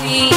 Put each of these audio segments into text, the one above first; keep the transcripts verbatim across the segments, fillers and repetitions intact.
We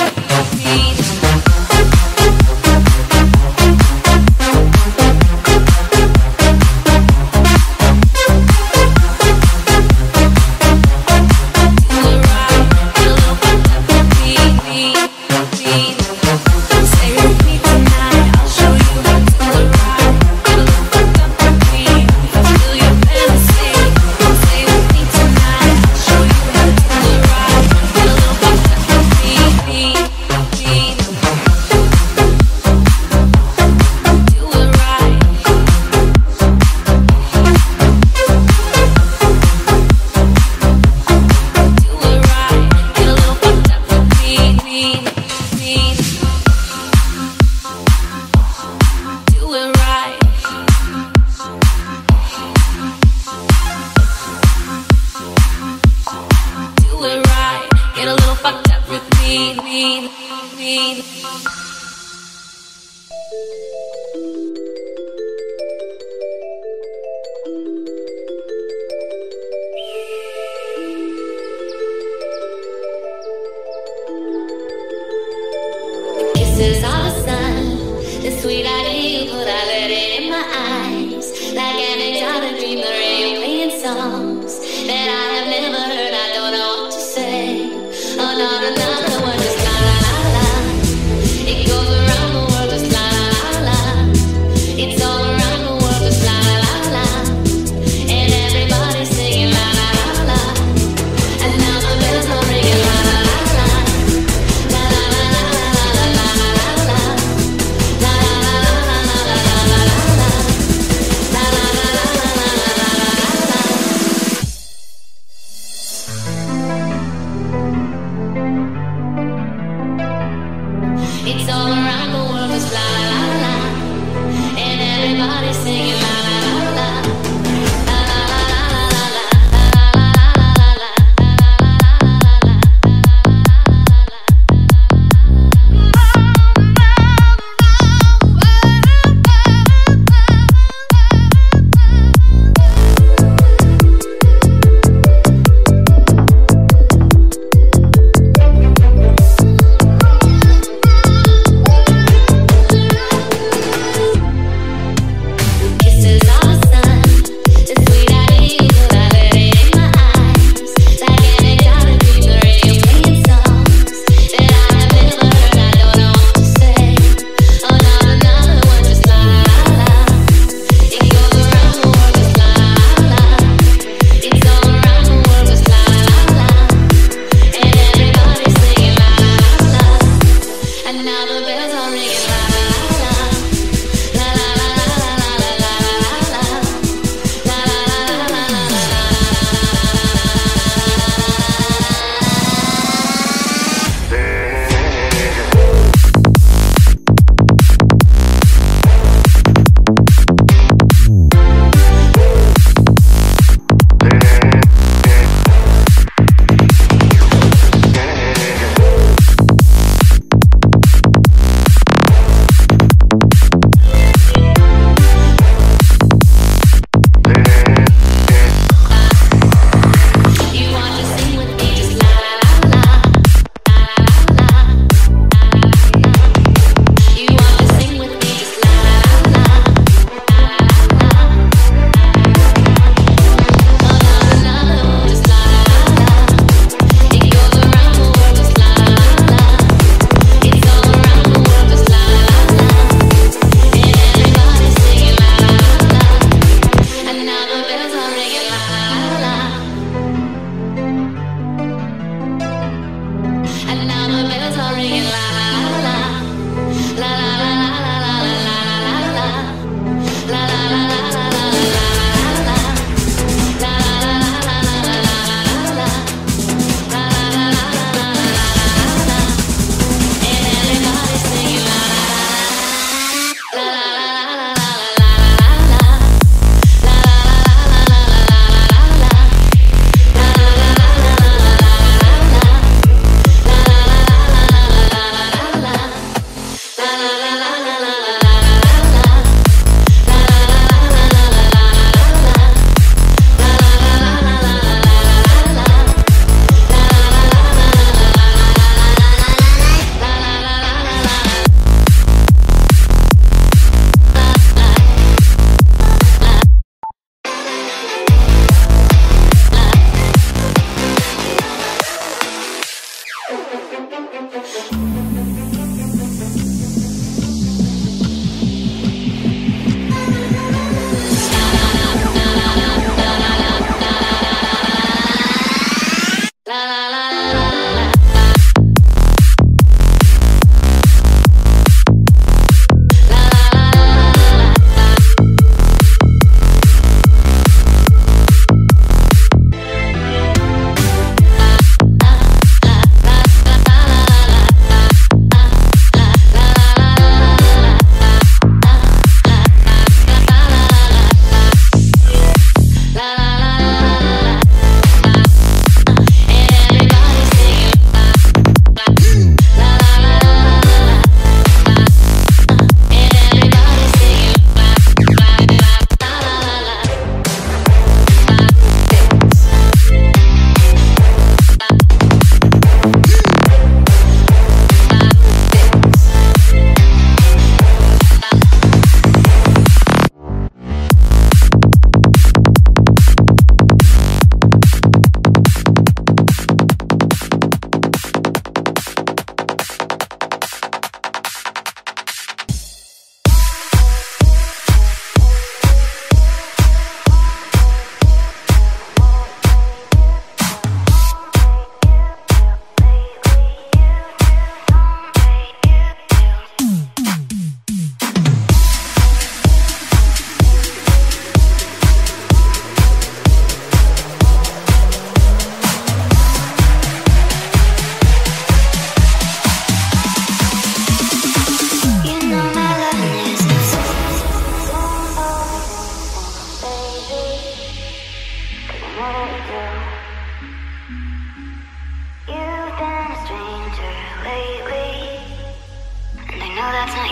that's not you.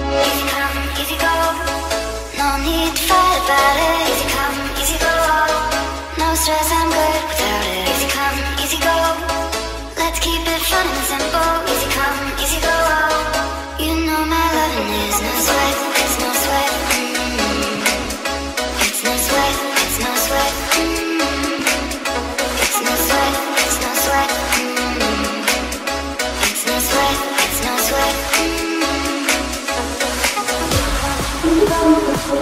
Easy come, easy go, no need to fight about it. Easy come, easy go, no stress, I'm good without it. Easy come, easy go, let's keep it fun and simple. Easy come, easy go, you know my loving is no sweat, it's no sweat. Mm-hmm. It's no sweat, it's no sweat. Mm-hmm. It's no sweat, it's no sweat. Mm-hmm. It's no sweat, it's no sweat. Mm-hmm. I'm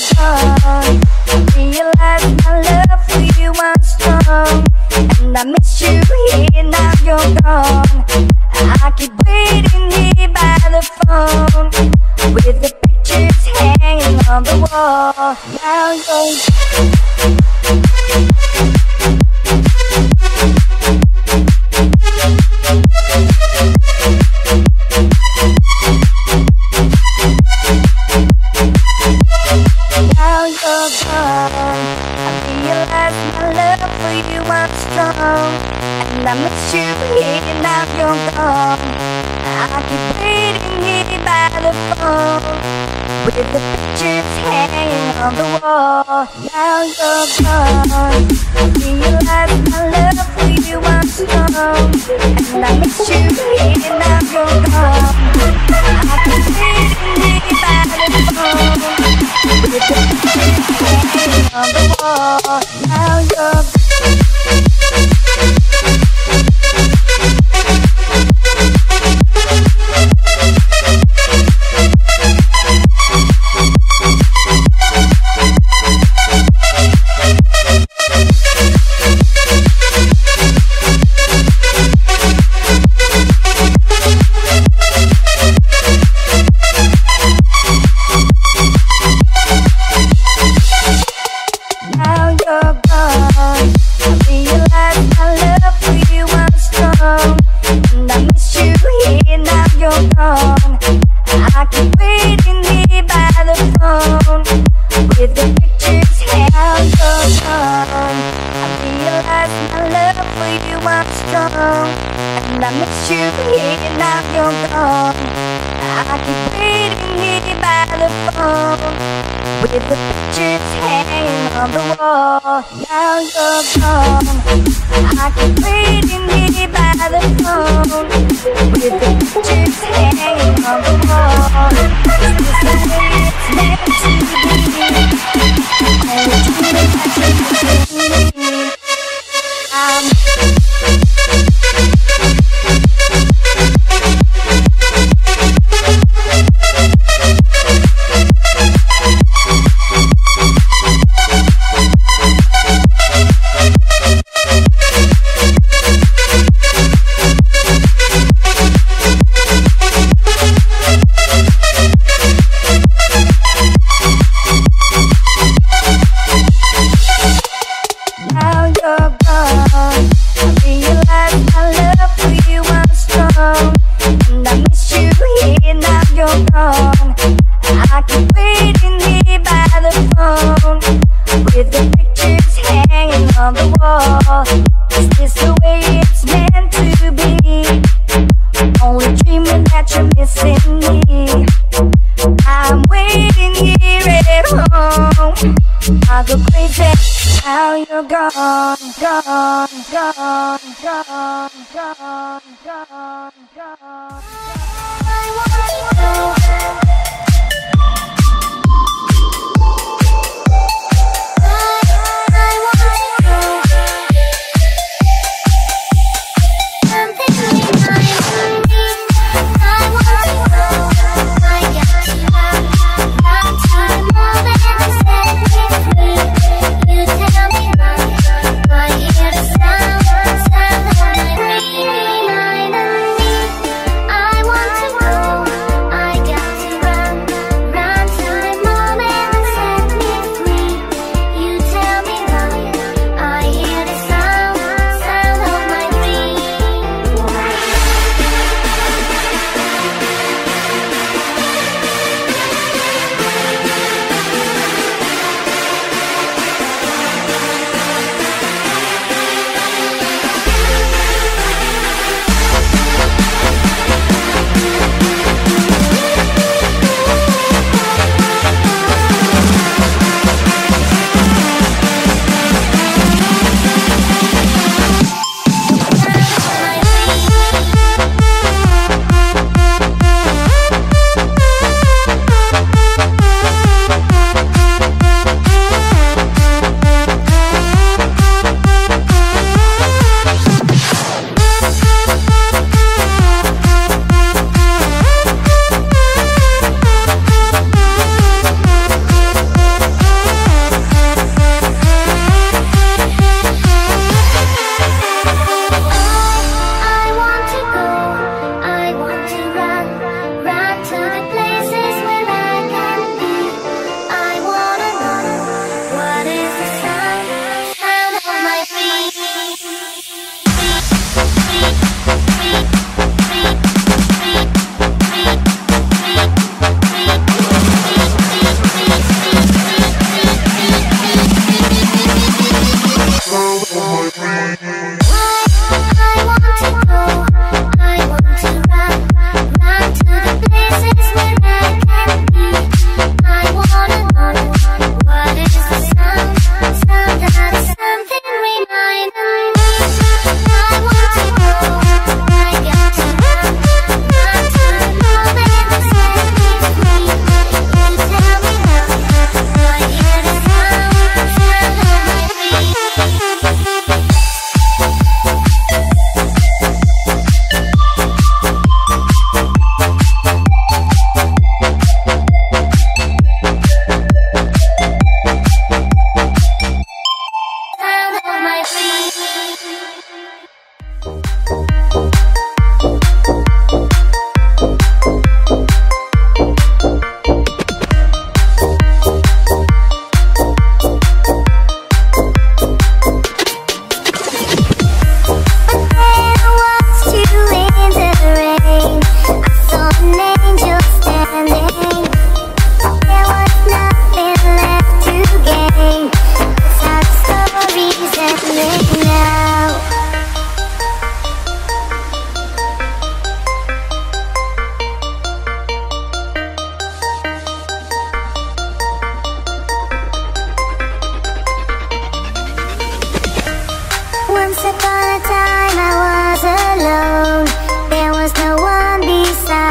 I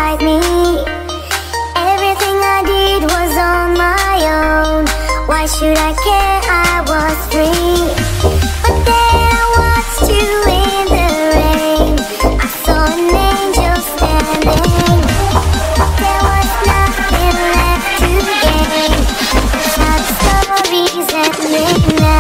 like me. Everything I did was on my own. Why should I care? I was free. But then I watched you in the rain. I saw an angel standing. There was nothing left to gain. Sad stories ending now.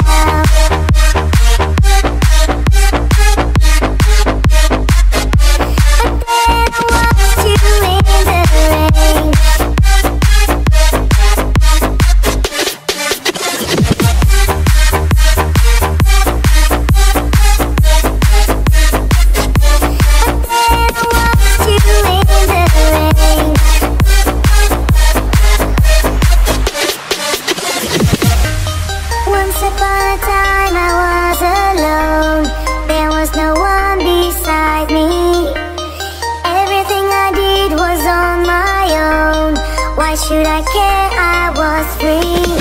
Should I care? I was free.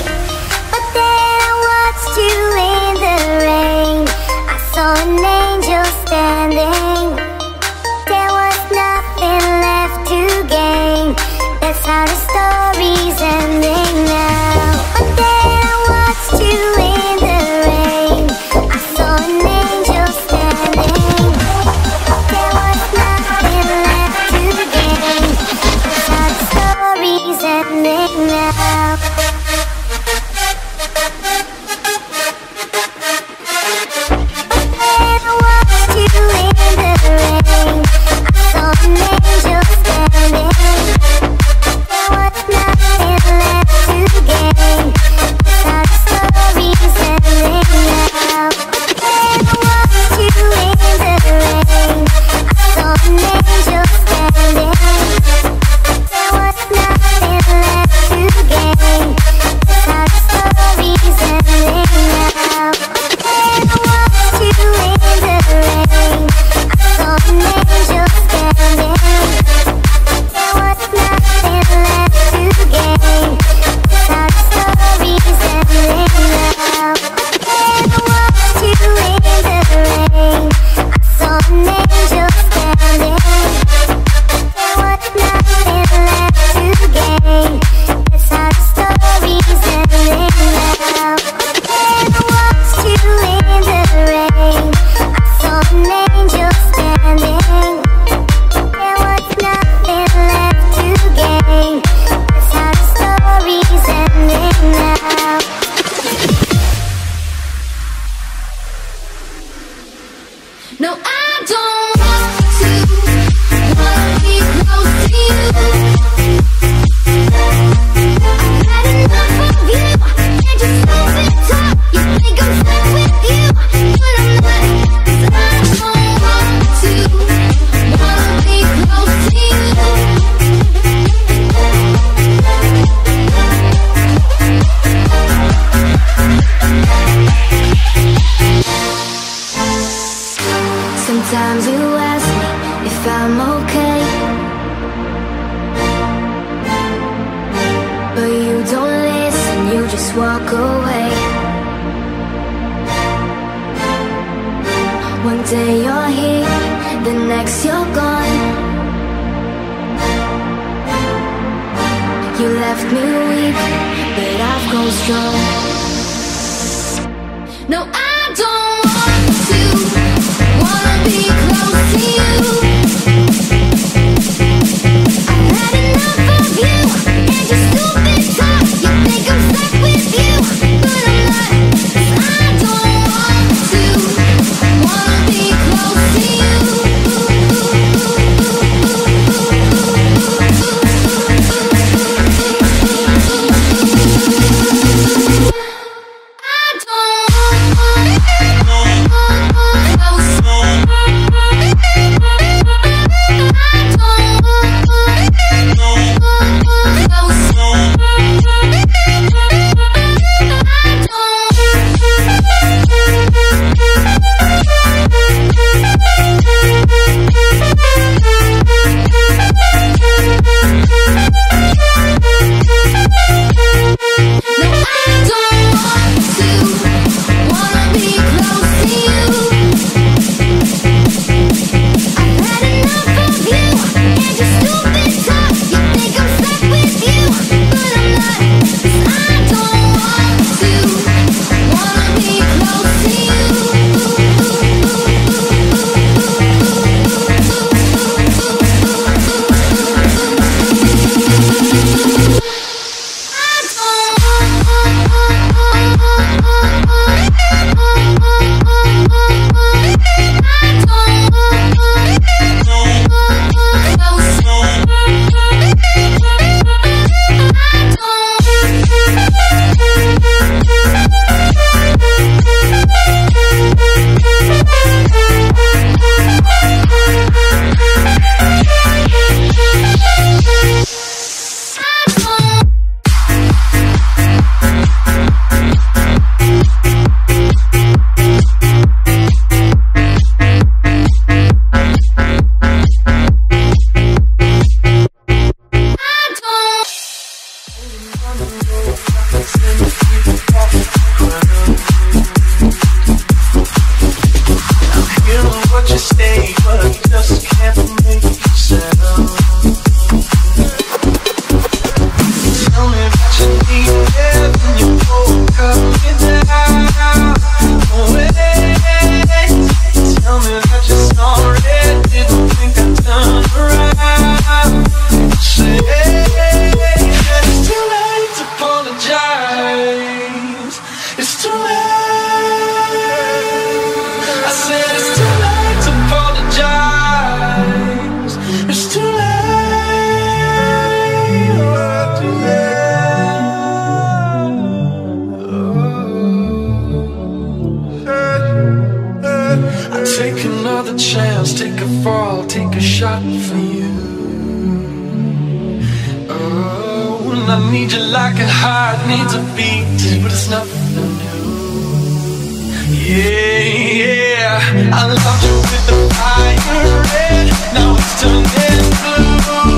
But then I watched you in the rain. I saw an angel standing. There was nothing left to gain. That's how the story's ending now. But then I watched you in the rain. I saw an angel standing. There was nothing left to gain. That's how the story's ending now. But then I watched you in the rain. I saw an angel standing. There was nothing left to gain. That's how the story's ending now. But then I watched you in the rain. I saw an angel standing. There was nothing left to gain. That's how the story's ending now. But then I watched you in the rain. I saw an angel standing. There was nothing left to gain. That's how the story's ending now. But then I watched you in the rain. I saw an angel standing. There was nothing left to gain. That's how the story's ending now. But then I watched you in the rain. I saw an angel standing. There was nothing left to gain. That's how the story's ending now. No, I don't want to. Wanna be close to you. I've had enough of you. Can't just stop and talk. You think I'm stuck with you, but I'm not. 'Cause I don't want to. Wanna be close to you. Sometimes you ask me if I'm okay, but you don't listen, you just walk away. One day you're here, the next you're gone. You left me weak, but I've grown strong. No, I don't want to. Wanna be close to you. I've had enough of you and your stupid talk. You think I'm stuck with you, but I'm not. 'Cause I don't want to. Wanna be close to you. I don't want to. got for you. Oh, and I need you like a heart needs a beat, but it's nothing new. Yeah, yeah, I loved you with the fire red, now it's turning blue.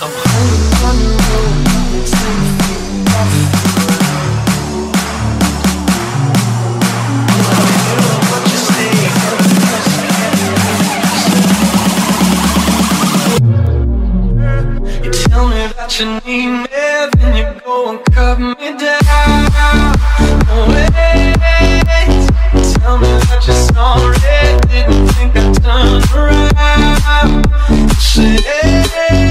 I'm holding on. You need me, then you go and cut me down. Wait, tell me that you saw it, didn't think I'd turn around. Say I'm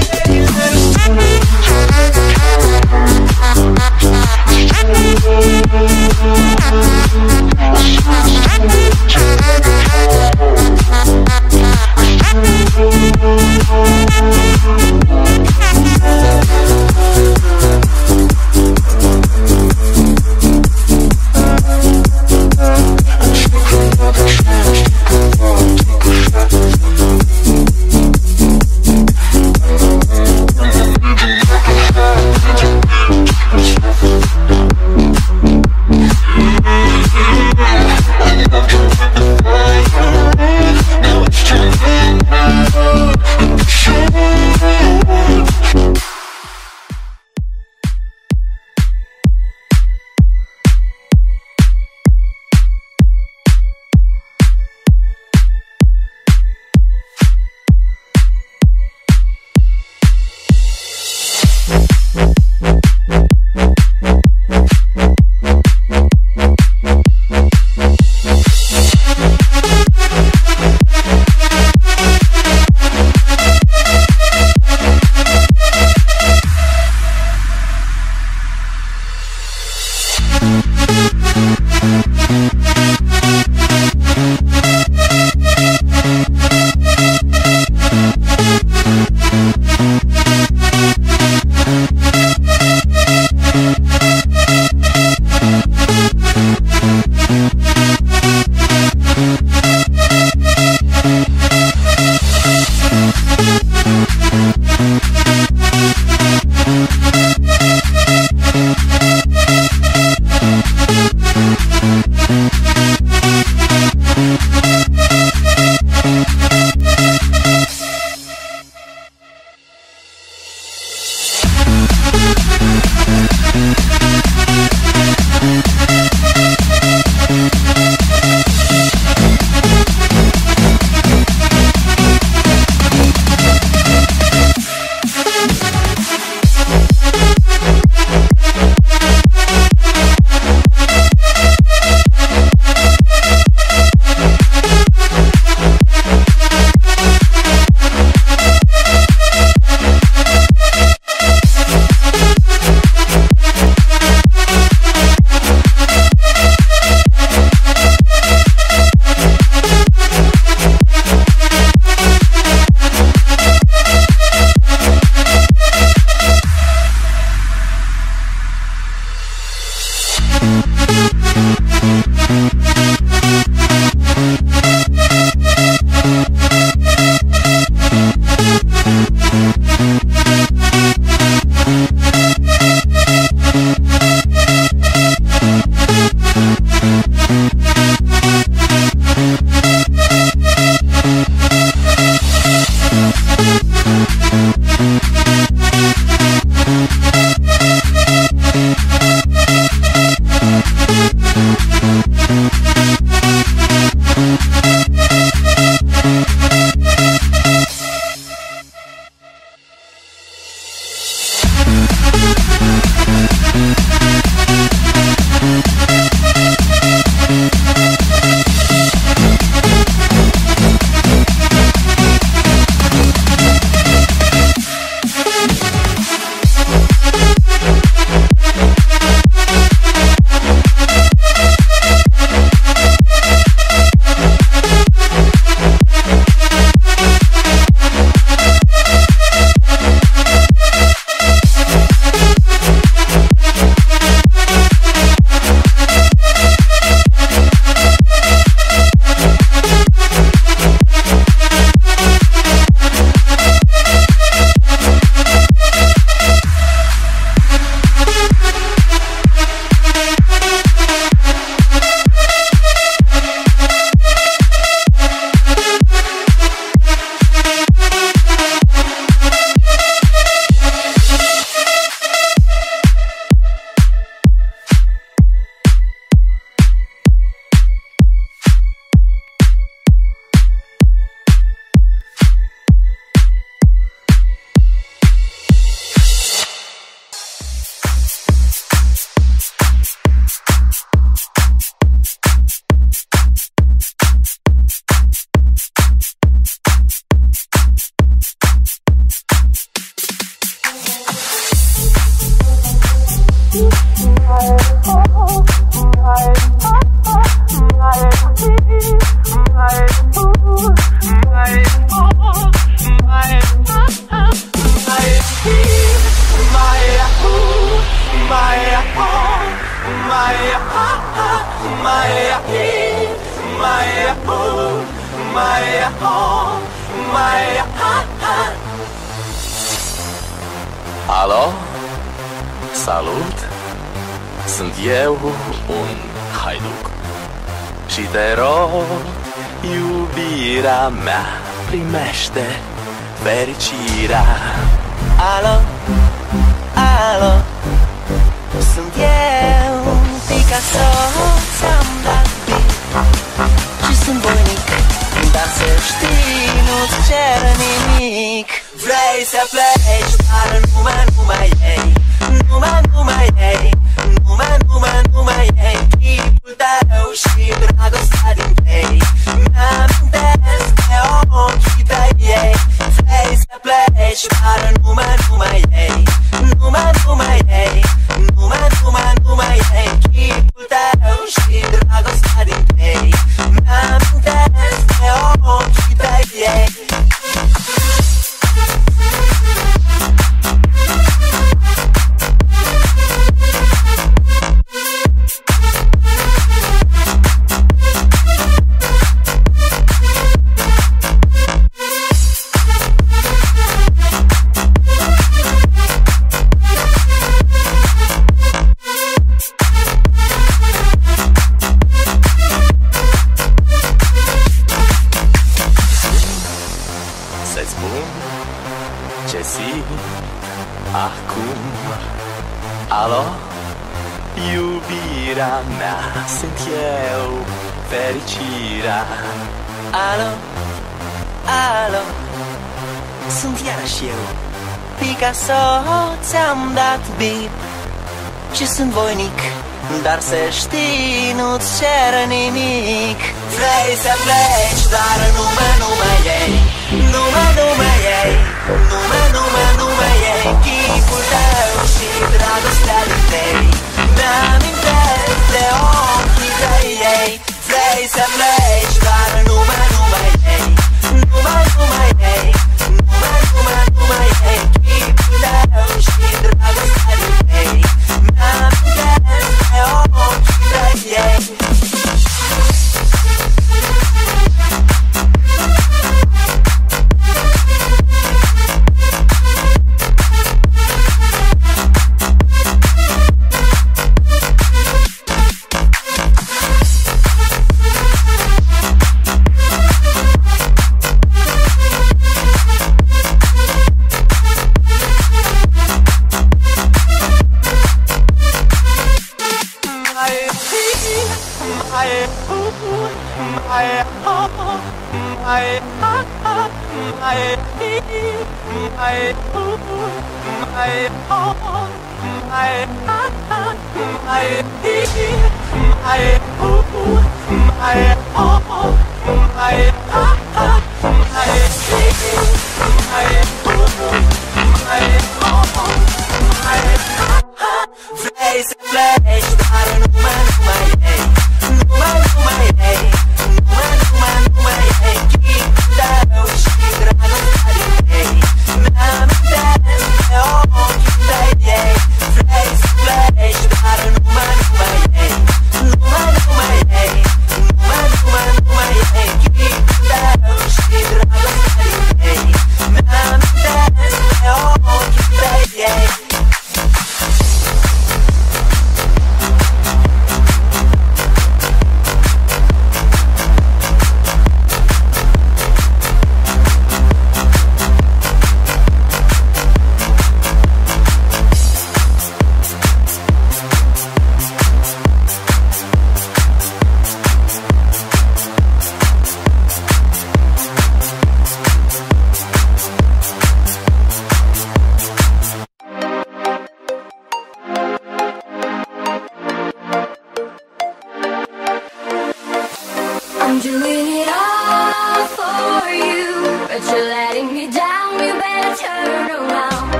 Alo? Salut! Sunt eu un haiduc și te rog, iubirea mea, primește fericirea. Alo? Alo? Sunt eu Picasso, ți-am dat bine și sunt voinic, dar să știi, nu-ți cer nimic. Vrei să pleci, dar numai, numai ei, numai, numai ei, numai, numai, numai ei. Chipul tău și dragostea din tei, mi-amintesc de ochii tăi ei. Vrei să pleci, dar numai, numai ei, numai, numai ei, numai, numai, numai ei. Chipul tău și dragostea din tei, mi-amintesc de ochii tăi ei. Alo, alo, sunt iarăși eu Picasso, ți-am dat bip și sunt voinic, dar să știi, nu-ți cer nimic. Vrei să pleci, dar numai, numai ei, numai, numai ei, numai, numai, numai ei. Chipul tău și dragostea din tei, mi-amintesc de ochii tăi ei. Vrei să pleci, dar numai, numai ei, numai, numai ei, numai, numai, numai ei. Chipul tău și dragostea din tei, mi-amintesc de ochii tăi ei.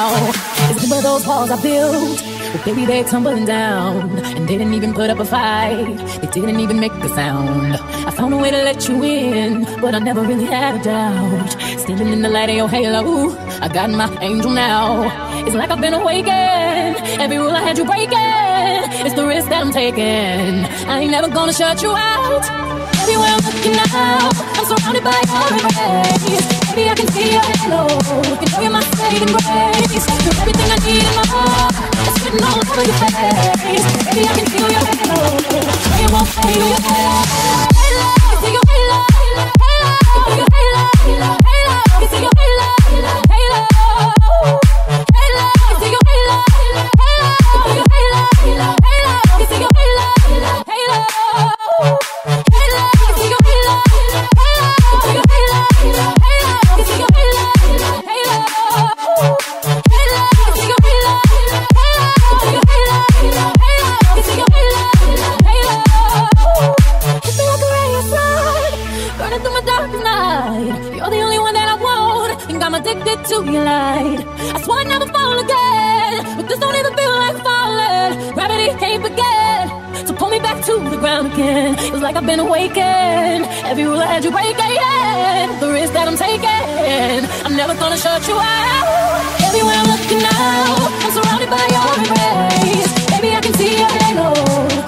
now. Is it where those walls are built? Well, baby, they're tumbling down. And they didn't even put up a fight. They didn't even make a sound. I found a way to let you in, but I never really had a doubt. Standing in the light of your halo, I got my angel now. It's like I've been awakened. Every rule I had you breaking. It's the risk that I'm taking. I ain't never gonna shut you out. Everywhere I'm looking now, I'm surrounded by your embrace. Baby, I can see your halo. You know you're my saving grace. You're everything I need in my heart. It's written all over your face. Baby, I can feel your halo. No, you won't fade away. Halo, you see your halo. Halo, you see your halo. Halo, you see your halo. Halo, halo, you see your halo. Halo, you see your halo. Halo, you see your halo. Halo. Addicted to your light. I swear I'd never fall again, but this don't even feel like falling. Gravity can't begin to pull me back to the ground again. It's like I've been awakened. Every rule I had you breaking. The risk that I'm taking, I'm never gonna shut you out. Everywhere I'm looking now, I'm surrounded by your embrace. Baby, I can see your halo.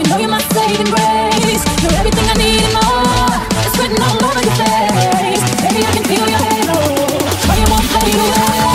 You know you're my saving grace. You're everything I need and more. It's written all over your face. Baby, I can feel your halo. That's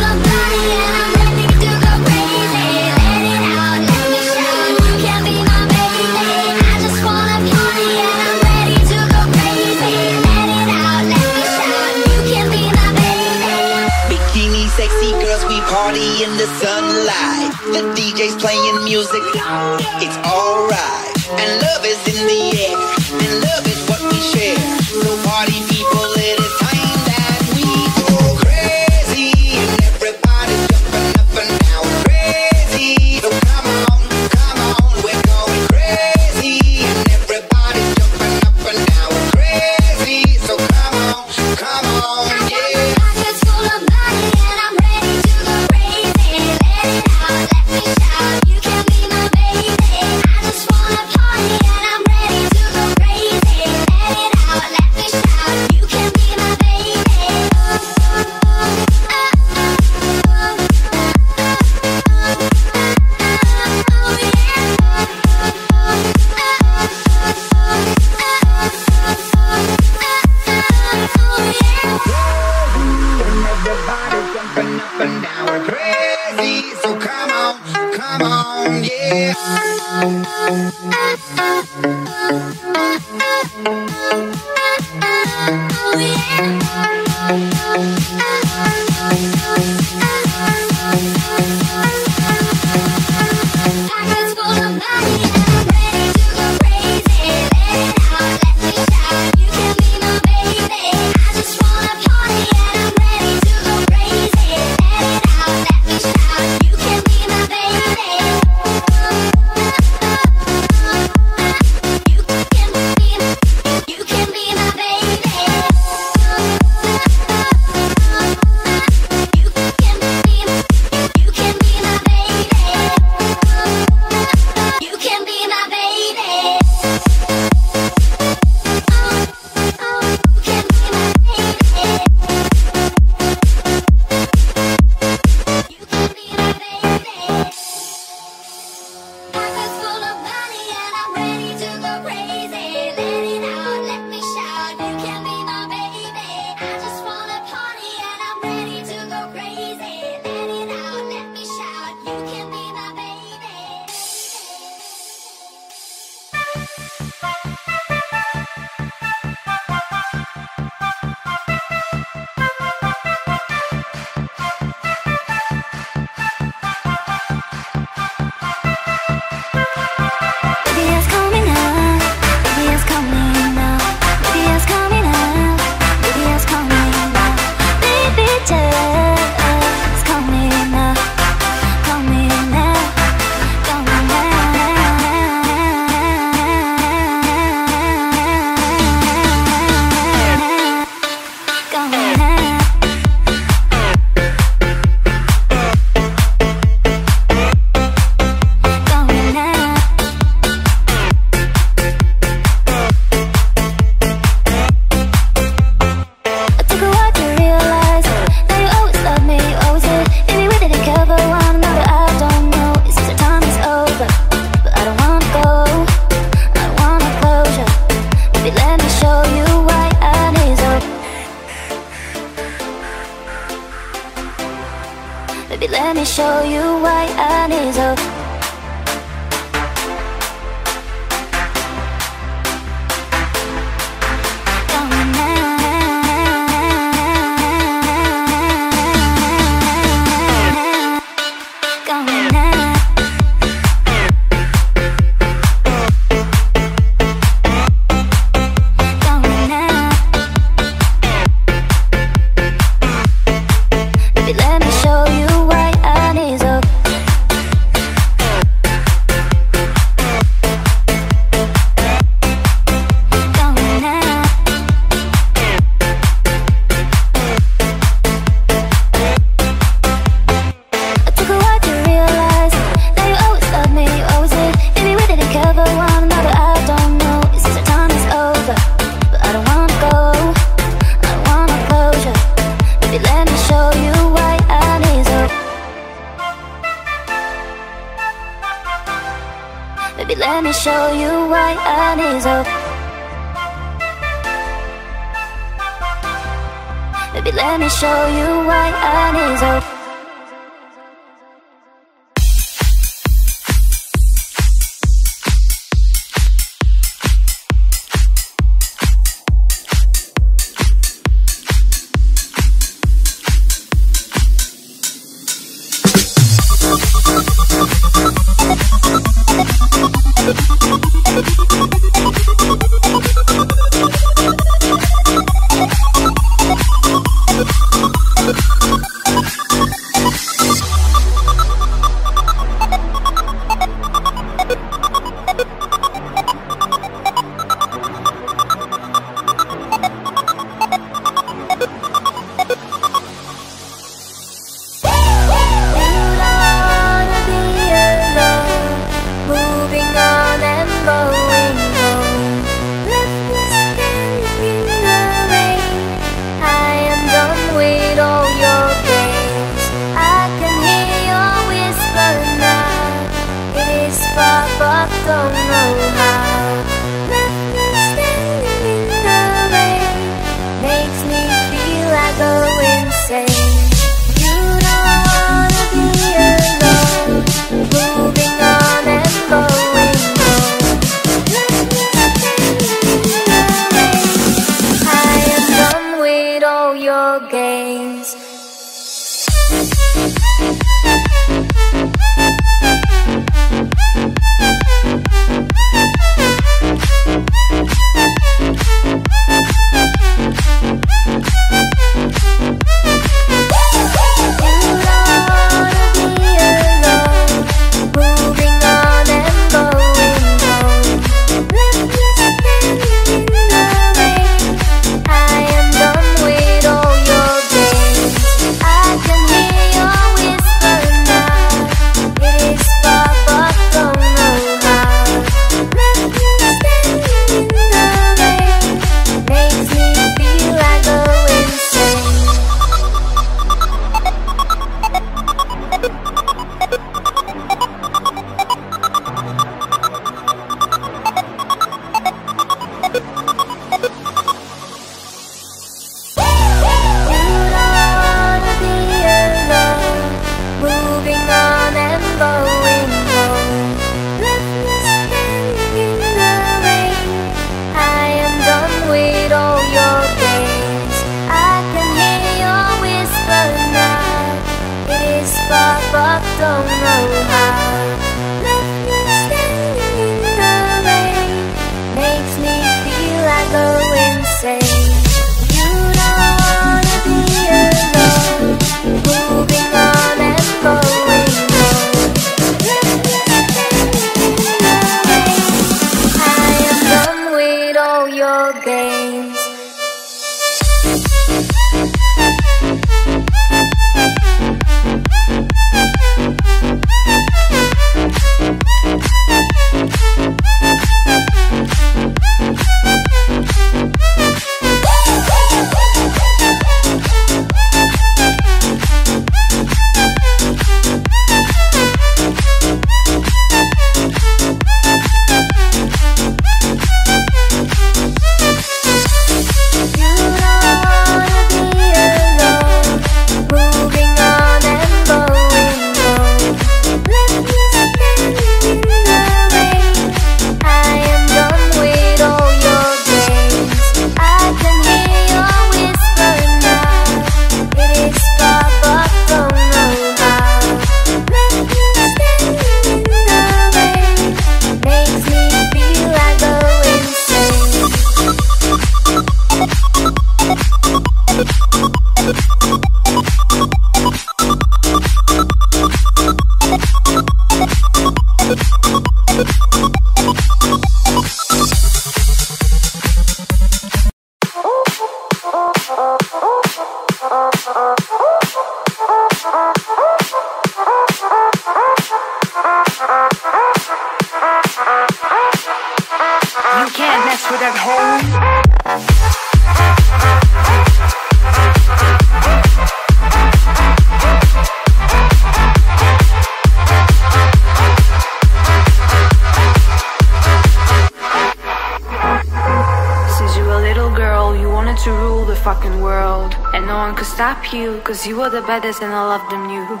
Cause you are the baddest and all of them knew.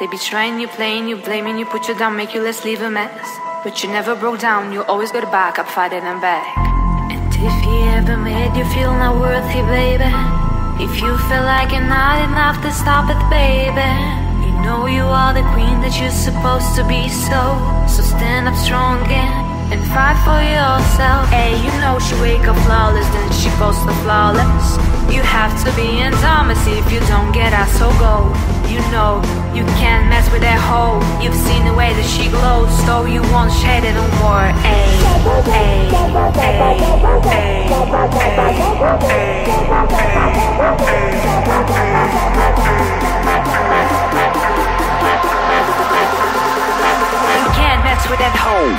They be trying you, playing you, blaming you, put you down, make you less, leave a mess. But you never broke down, you always got back up, fighting and back. And if he ever made you feel not worthy, baby, if you feel like you're not enough, then stop it, baby. You know you are the queen that you're supposed to be, so So stand up strong and and fight for yourself. Hey, you know she wake up flawless, then she post the flawless. You have to be in Thomas, if you don't get out, so go. You know, you can't mess with that hoe. You've seen the way that she glows, so you won't shade it no more. Hey, hey, hey, you can't mess with that hoe.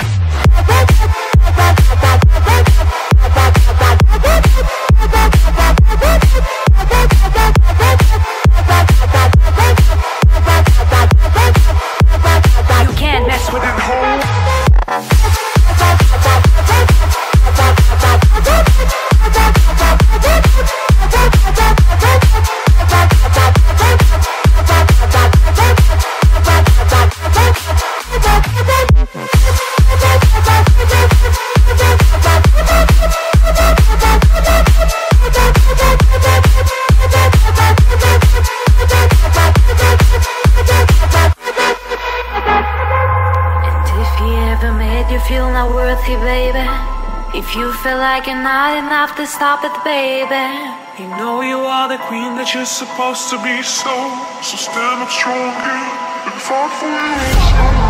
Like you're not enough to stop it, baby. You know you are the queen that you're supposed to be, so So stand up strong and fight for yourself.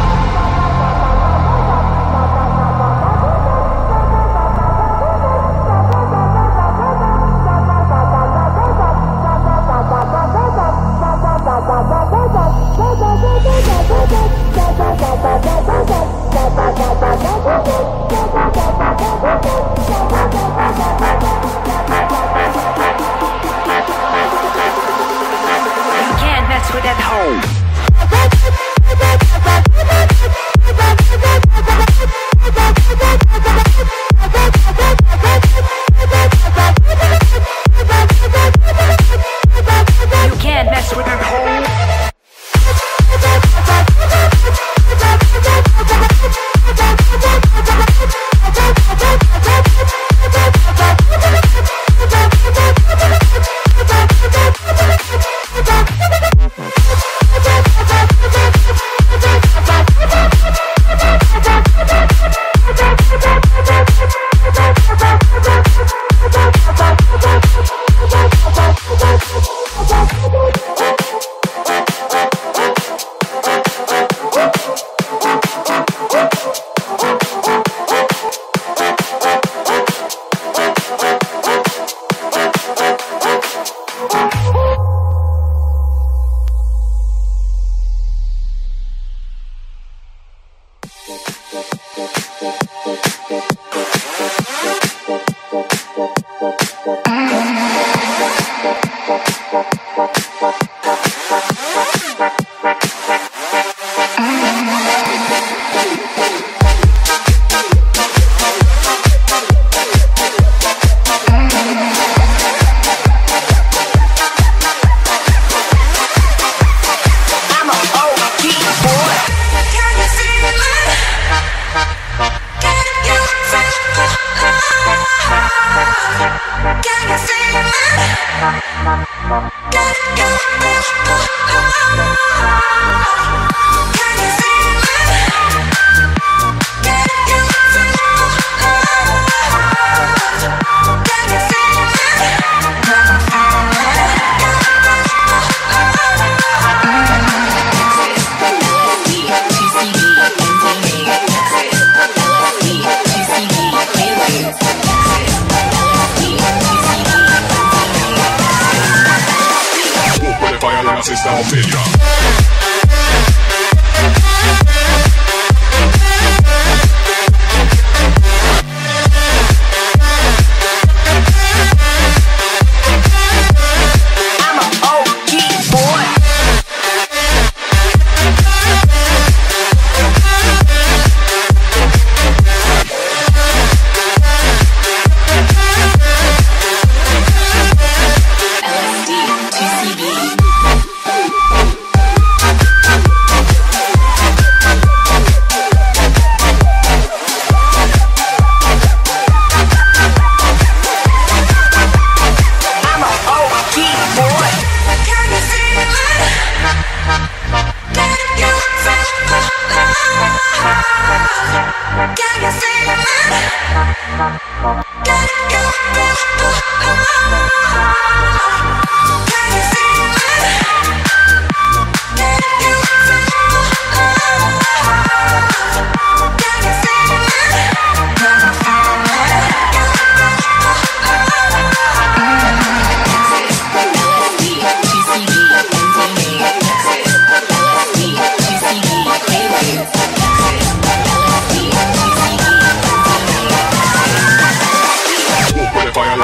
das ist Ophelia.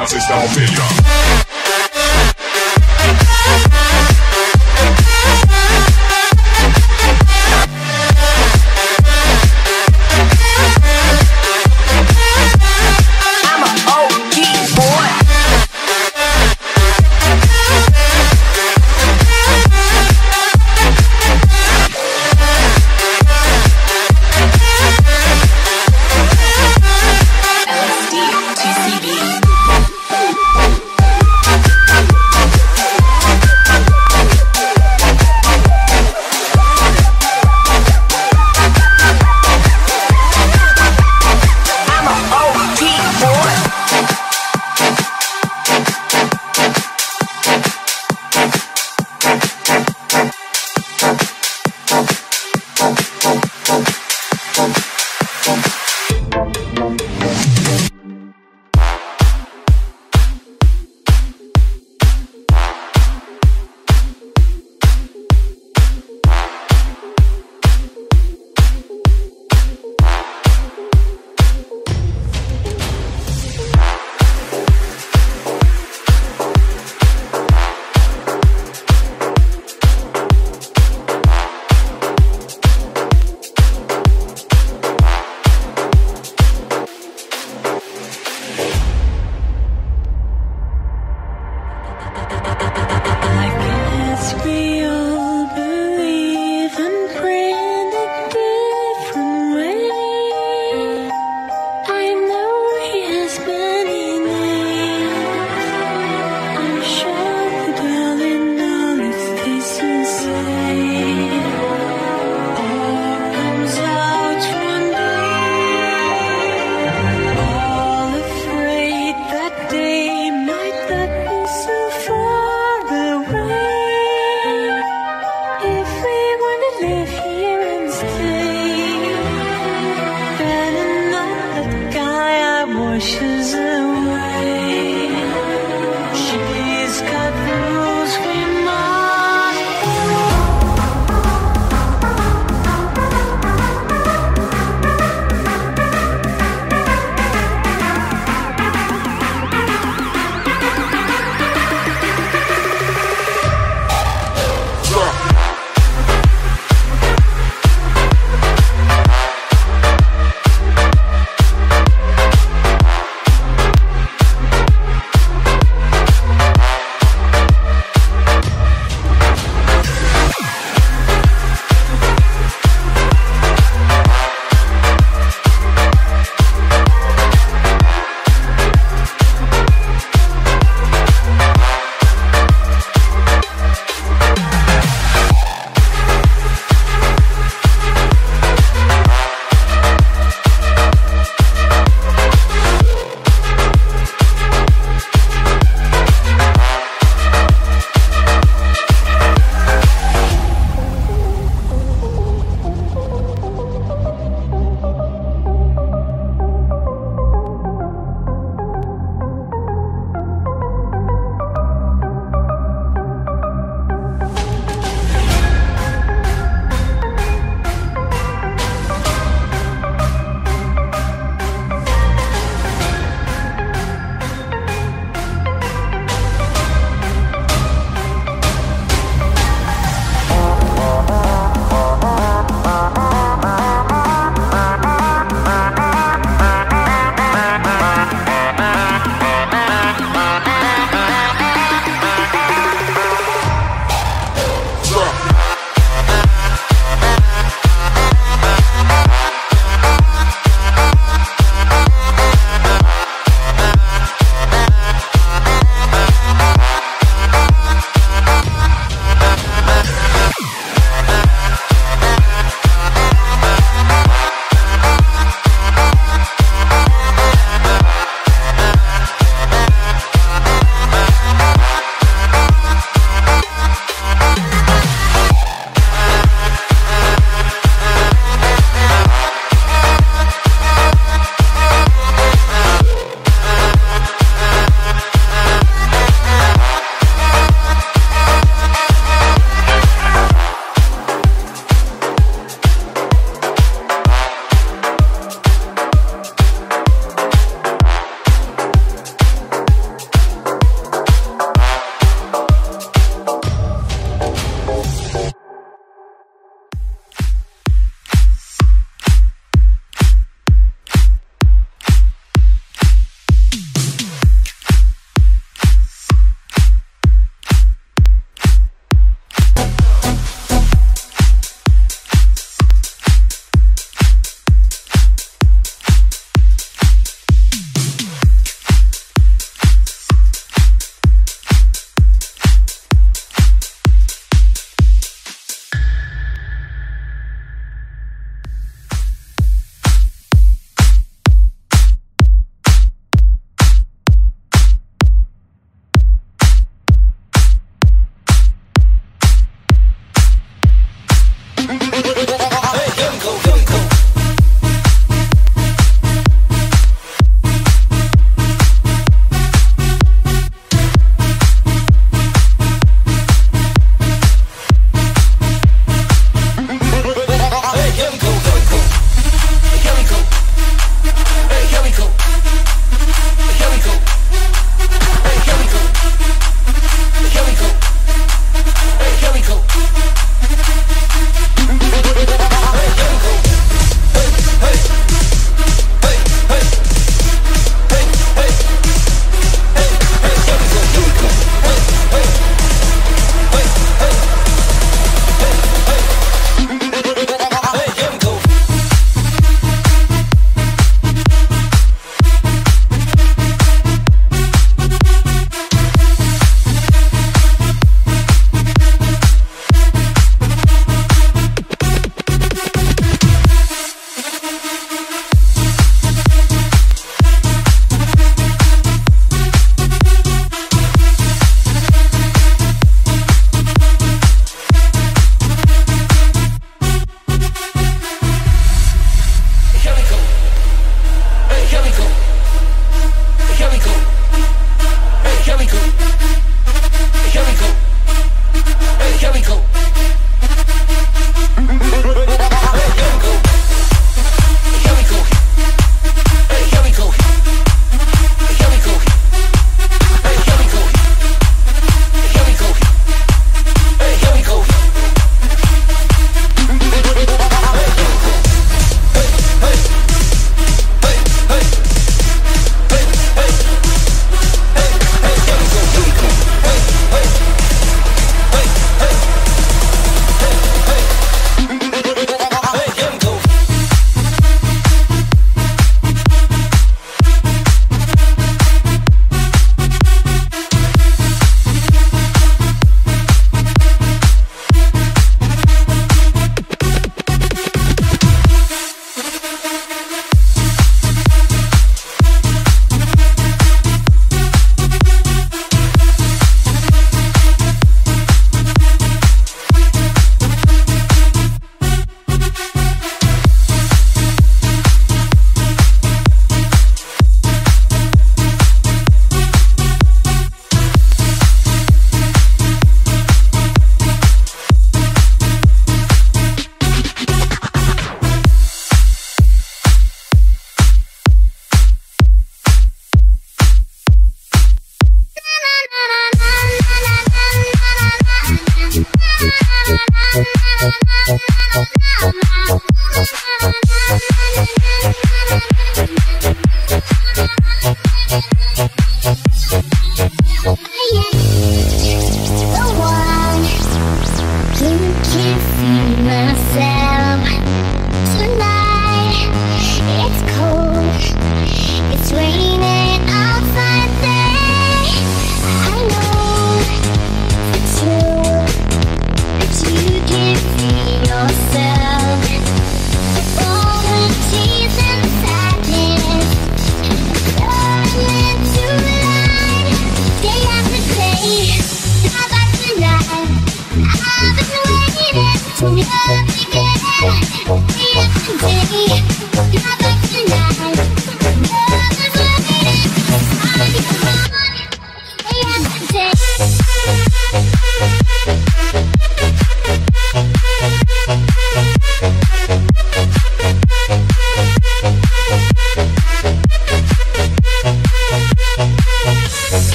Das ist Ophelia.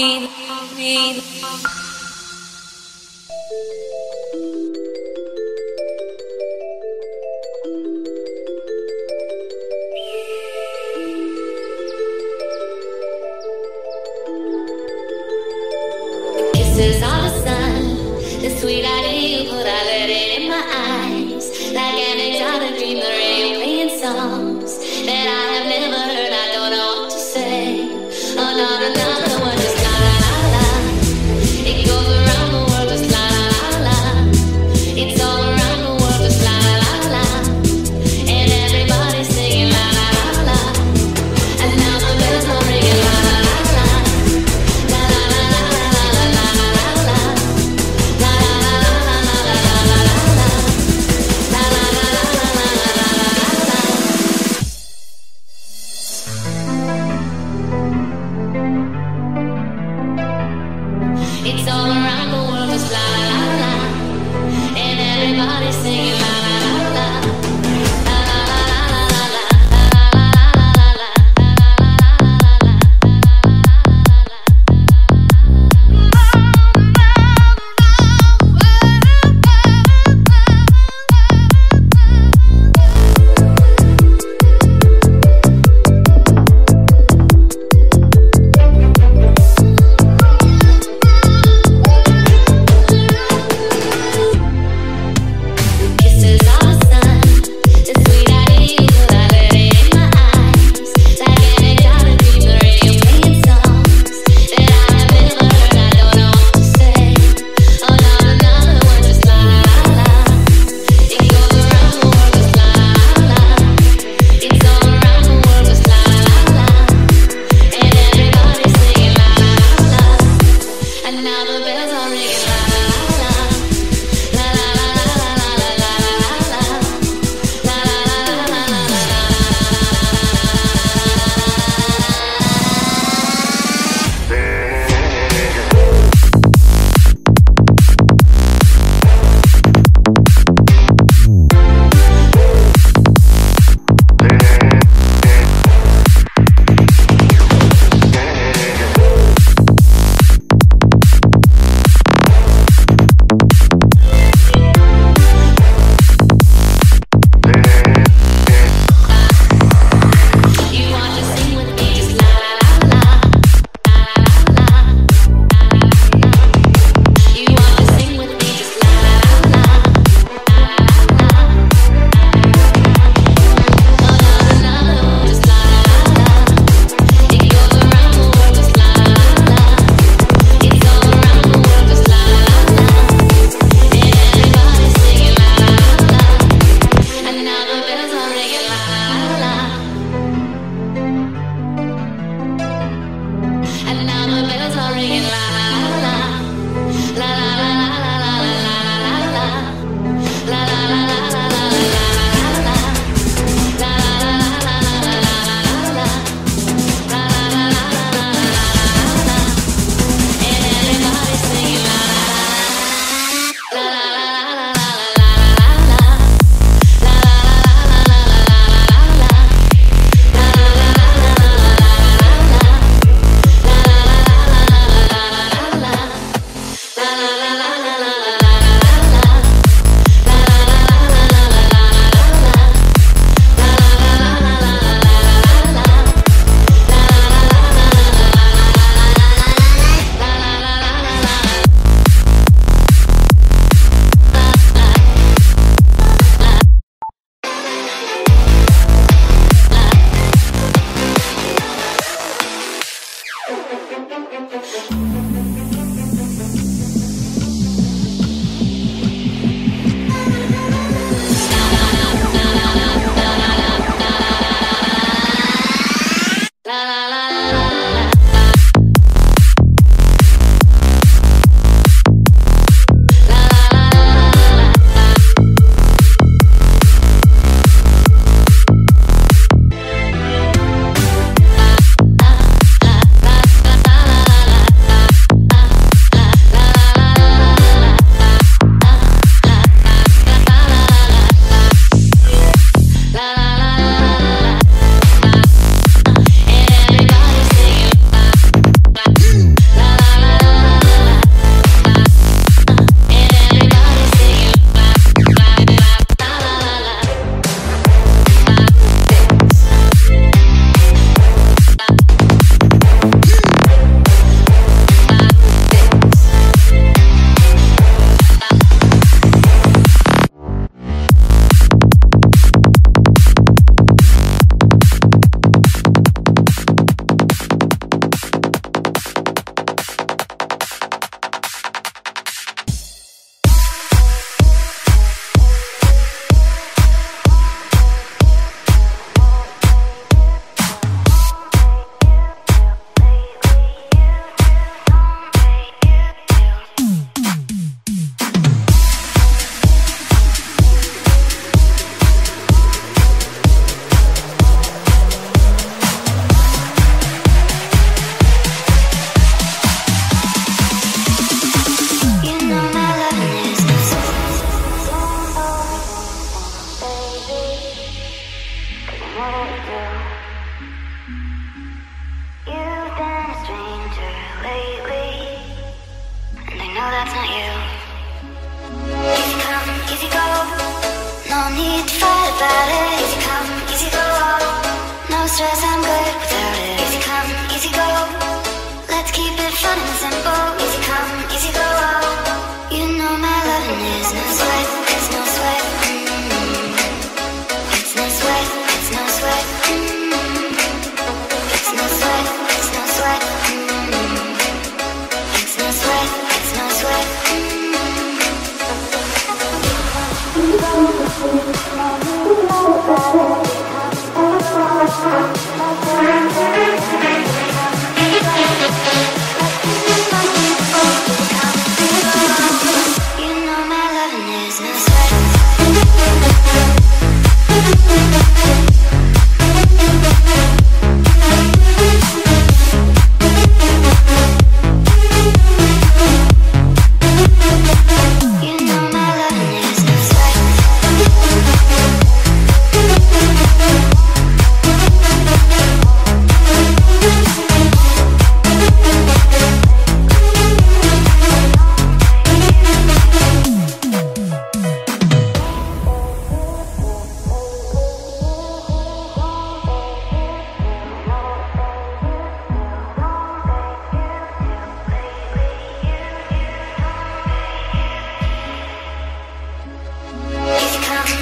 It's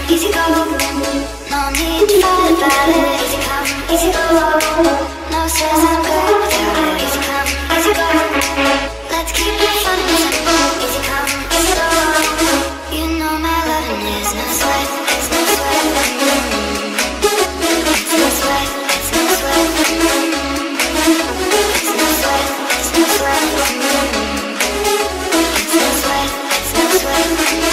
Easy go, no need to fight about it. Easy come, easy go, no stress, I'm good without it. Easy come, easy go, let's keep it fun. Easy come, easy go, you know my loving is no sweat, it's no sweat. It's no sweat, it's no sweat. It's no sweat, it's no sweat. It's no sweat, it's no sweat.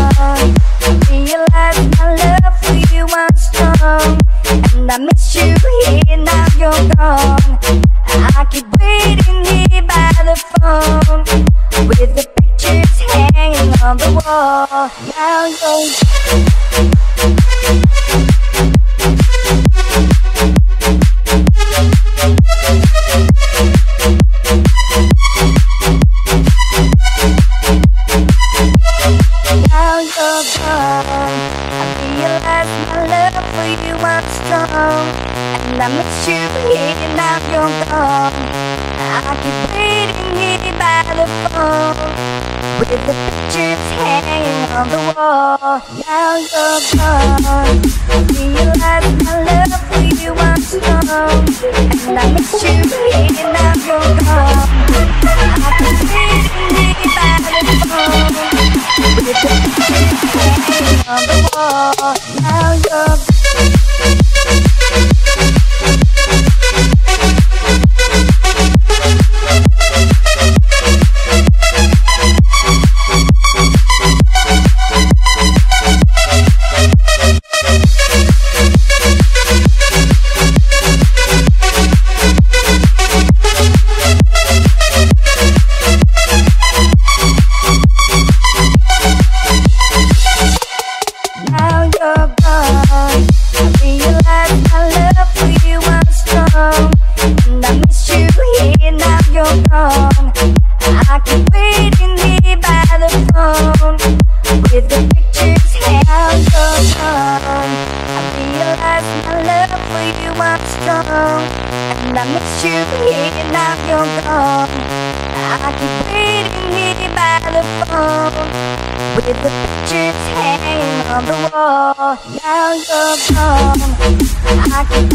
Realize my love for you was strong, and I miss you here, now you're gone. I keep waiting here by the phone, with the pictures hanging on the wall. Now you're gone. I miss you here, now you're gone. I keep waiting here by the phone, with the pictures hanging on the wall. Now you're gone. I realize my love for you was strong, and I miss you here, now you're gone. I keep waiting here by the phone, with the pictures hanging on the wall. Now you're gone. I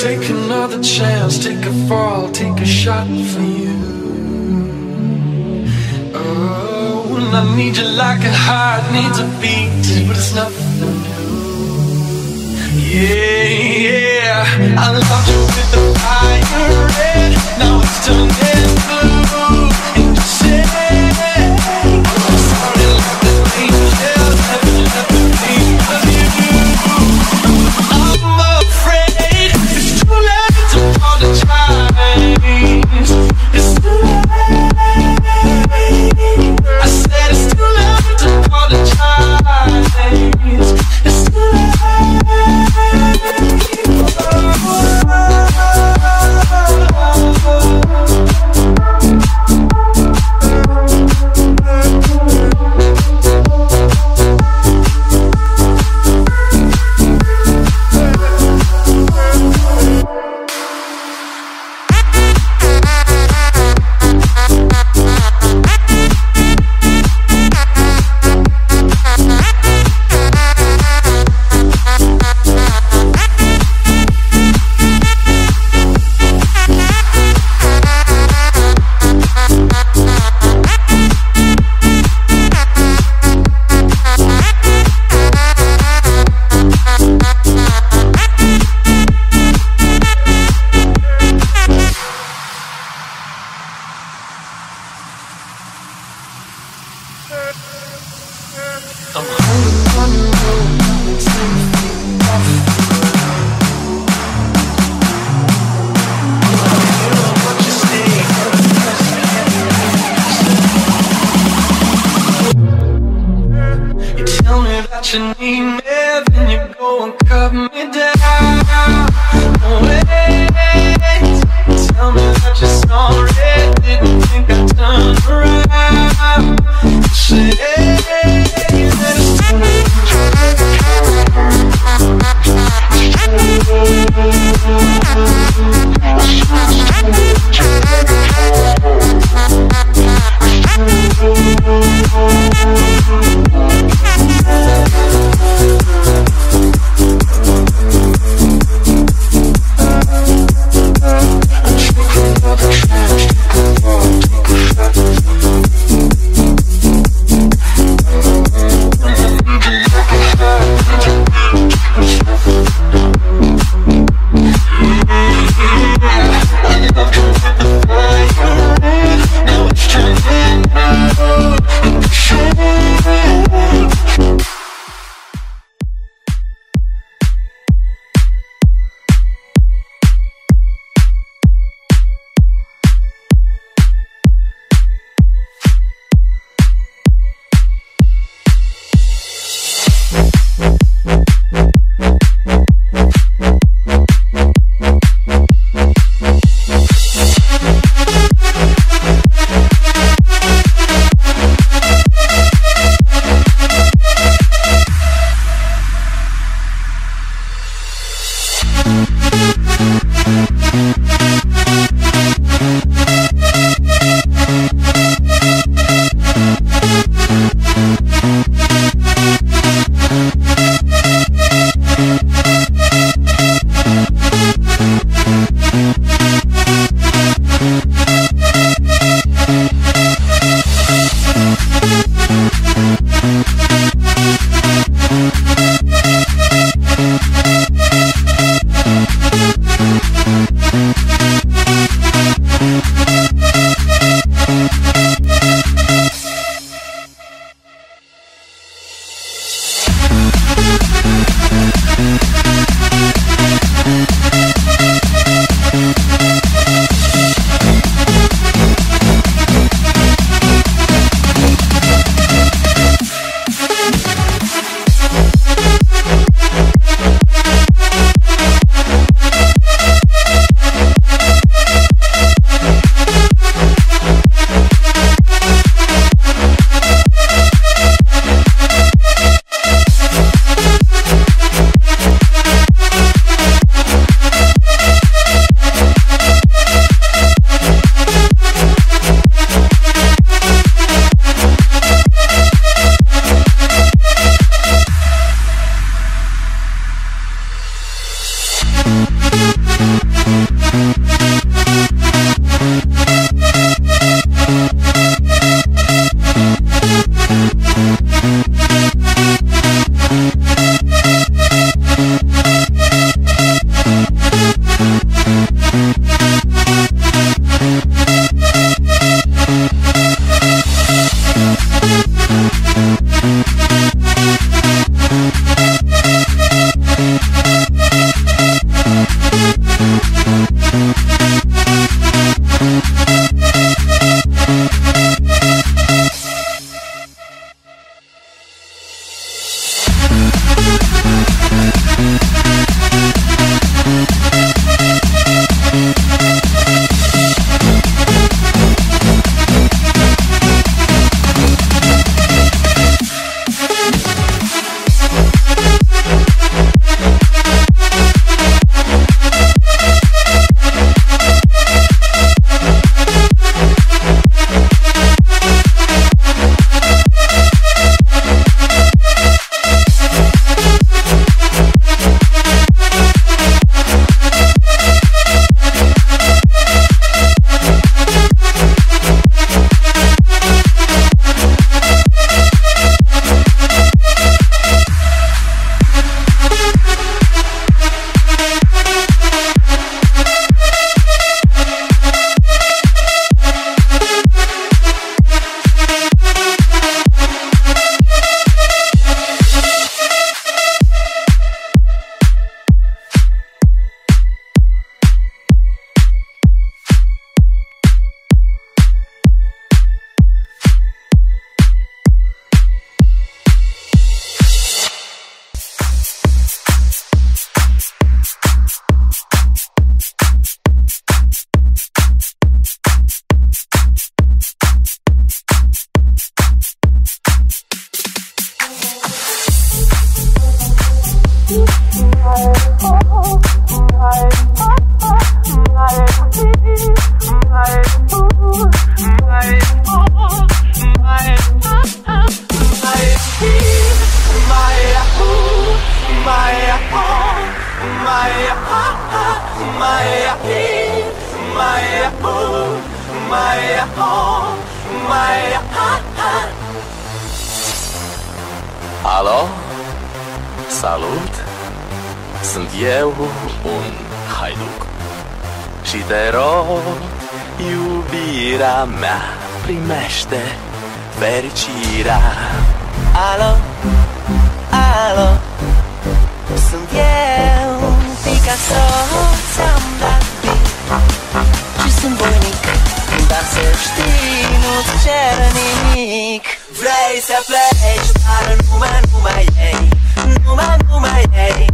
Take another chance, take a fall, take a shot for you. Oh, and I need you like a heart needs a beat, but it's nothing new. Yeah, yeah, I loved you with the fire red, now it's turned blue. And you said, I'm sorry like the angels, heaven, heaven, love you. I'm afraid it's too late to apologize. It's too late. I said it's too late to apologize. It's too late. Alo? Salut! Sunt eu un haiduc și te rog, iubirea mea, primește fericirea. Alo? Alo? Sunt eu, Picasso, ți-am dat pic și sunt voinic, dar să știi, nu-ți cer nimic. Vrei să pleci, dar nu mă, nu mă iei, nu mă, nu mă iei,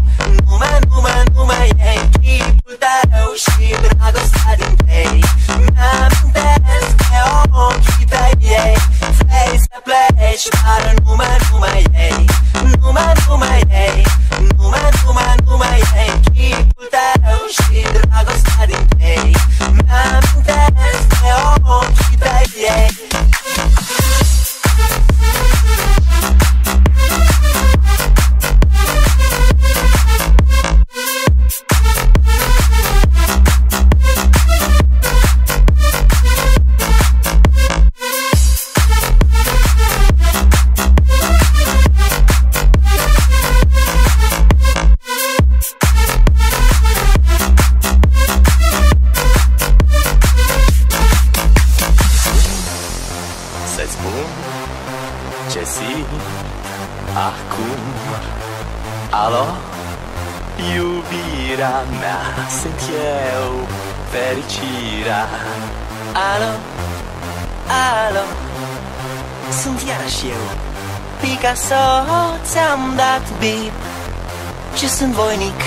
nu mă, nu mă, nu mă iei. Chipul tău și dragostea din tei, mi-amintesc de ochii tăi ei. Vrei să pleci, dar nu mă, nu mă iei, nu mă, nu mă iei, nu mă, nu mă, nu mă iei. Chipul tău și dragostea din tei, mi-amintesc de ochii tăi ei. Alo, alo, sunt iarăși eu, Picasso, ți-am dat bip și sunt voinic,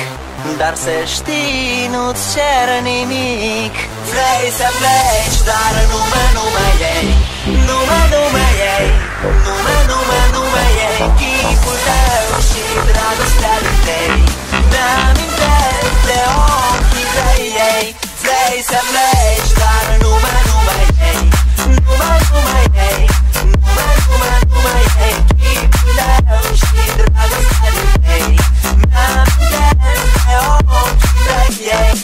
dar să știi, nu-ți cer nimic. Vrei să pleci, dar nu mă, nu mă iei, nu mă, nu mă iei, nu mă, nu mă, nu mă iei. Chipul tău și dragostea lui tei, mi-amintesc de ochii tăi ei. Vrei să pleci, dar nu mă, nu mă iei, nu mă, nu mă iei, nu mă, nu mă, nu mă iei. Chipul tău și dragostea din tei, mi-amintesc de ochii tăi ei.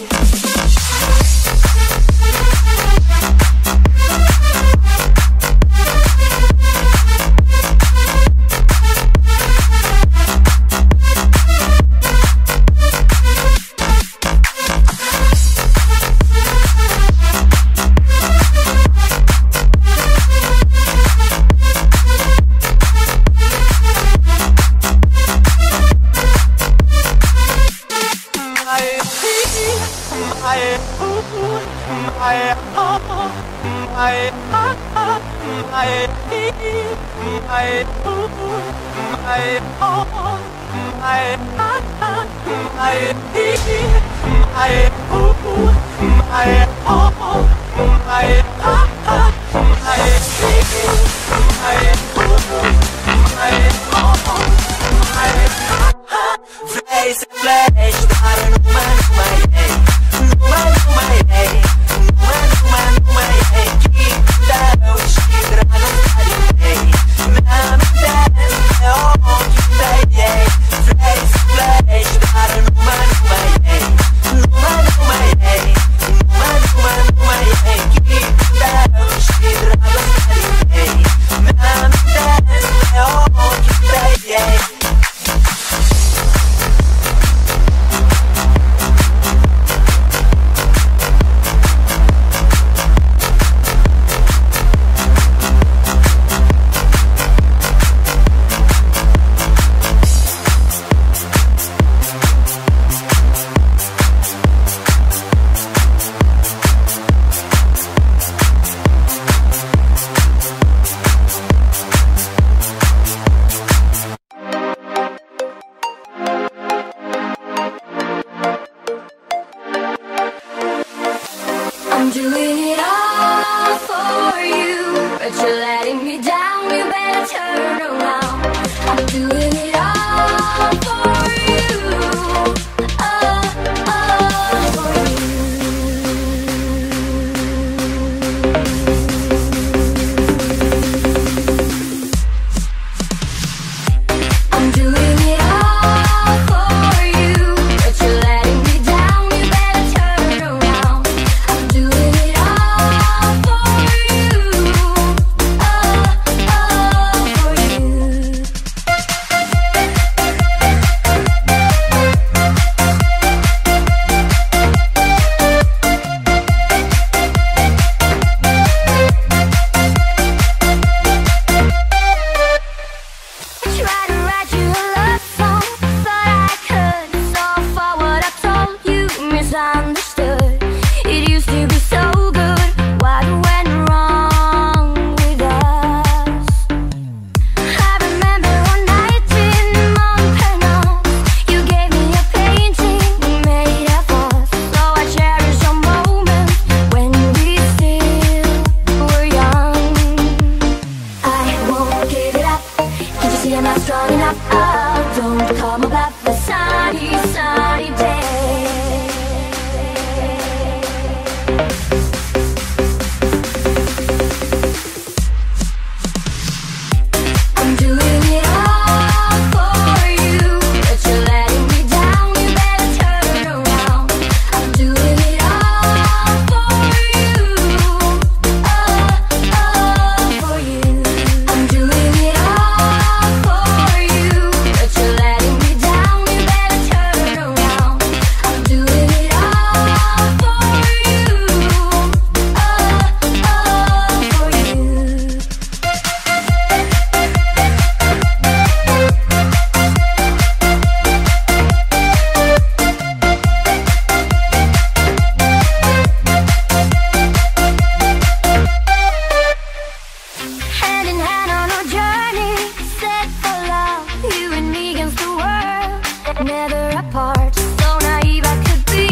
never apart. So naive I could be,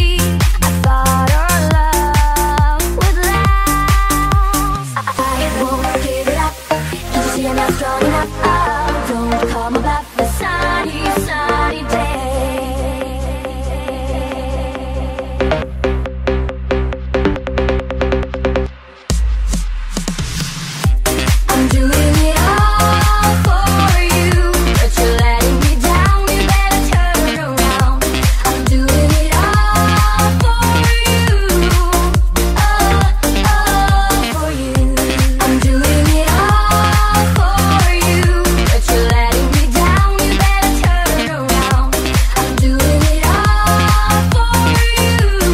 I thought our love would last. I, I won't give it up, easy enough, strong enough. Oh, don't call me back the sunny, sunny day. I'm doing it all for you, but you're letting me down. You better turn around. I'm doing it all for you, oh, oh, for you. I'm doing it all for you, but you're letting me down. You better turn around. I'm doing it all for you, oh, oh, for you. Oh,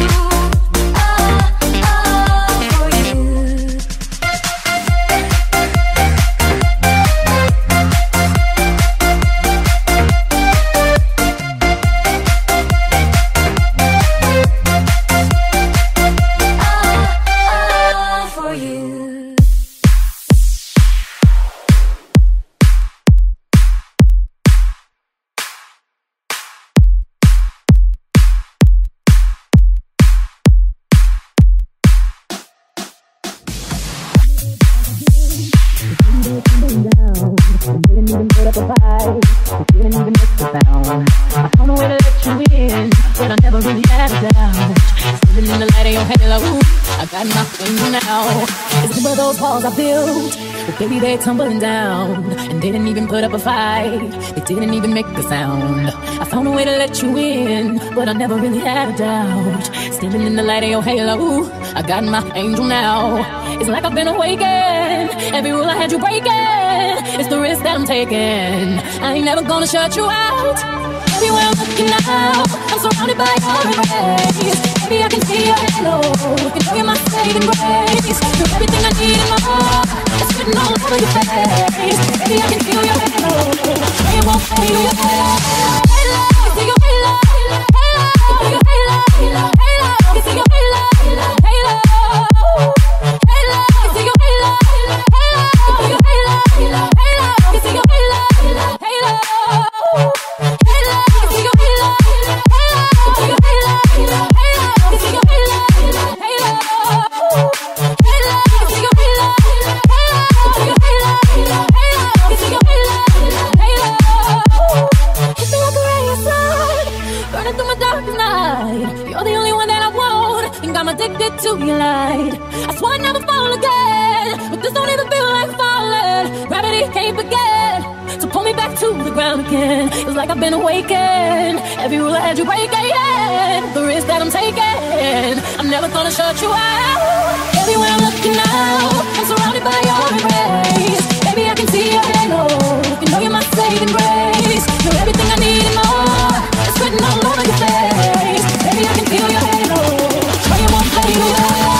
for you. Didn't even put up a fight, didn't even make the sound. I found a way to let you in, but I never really had a doubt. Sitting in the light of your halo, I got nothing now. It's over those walls I built, but baby they're tumbling down. And they didn't even put up a fight, they didn't even make the sound. I found a way to let you in, but I never really had a doubt. Standing in the light of your halo, I got my angel now. It's like I've been awakened, every rule I had you breaking. It's the risk that I'm taking, I ain't never gonna shut you out. Everywhere I'm looking now, I'm surrounded by your embrace. Baby, I can see your halo, you know you're my saving grace. You're everything I need and more, it's written all over your face. Baby, I can feel your halo, but it won't fade away. Halo, you see your halo, halo, your halo, halo, you see your halo, halo, halo, you see your halo, halo, your halo, halo, you see your halo, halo, halo, you see your halo, halo, your halo, halo, you see your halo, halo, halo. Addicted to your light, I swear I'd never fall again, but this don't even feel like falling. Gravity can't forget to pull me back to the ground again. It's like I've been awakened, every rule I had you breaking. The risk that I'm taking, I'm never gonna shut you out. Everywhere I'm looking now, I'm surrounded by your embrace. Baby, I can see your halo, you know you're my saving grace. You're everything I need and more, it's written all over your face. Baby, I can feel your halo, but it won't fade away.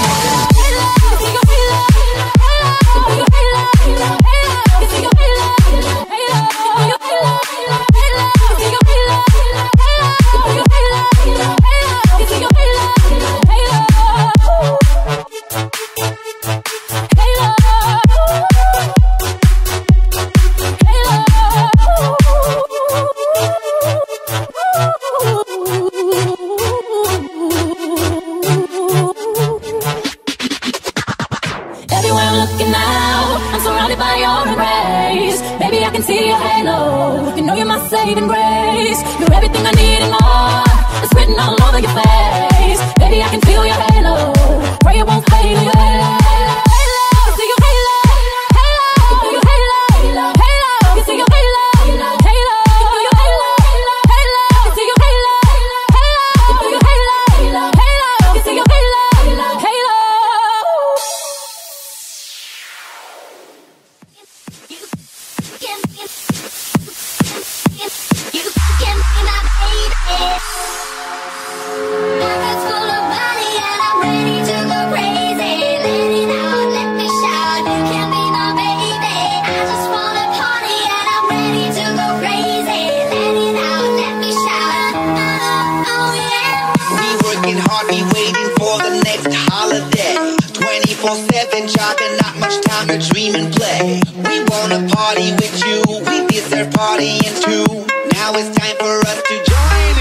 Party with you, we did their party in two. Now it's time for us to join.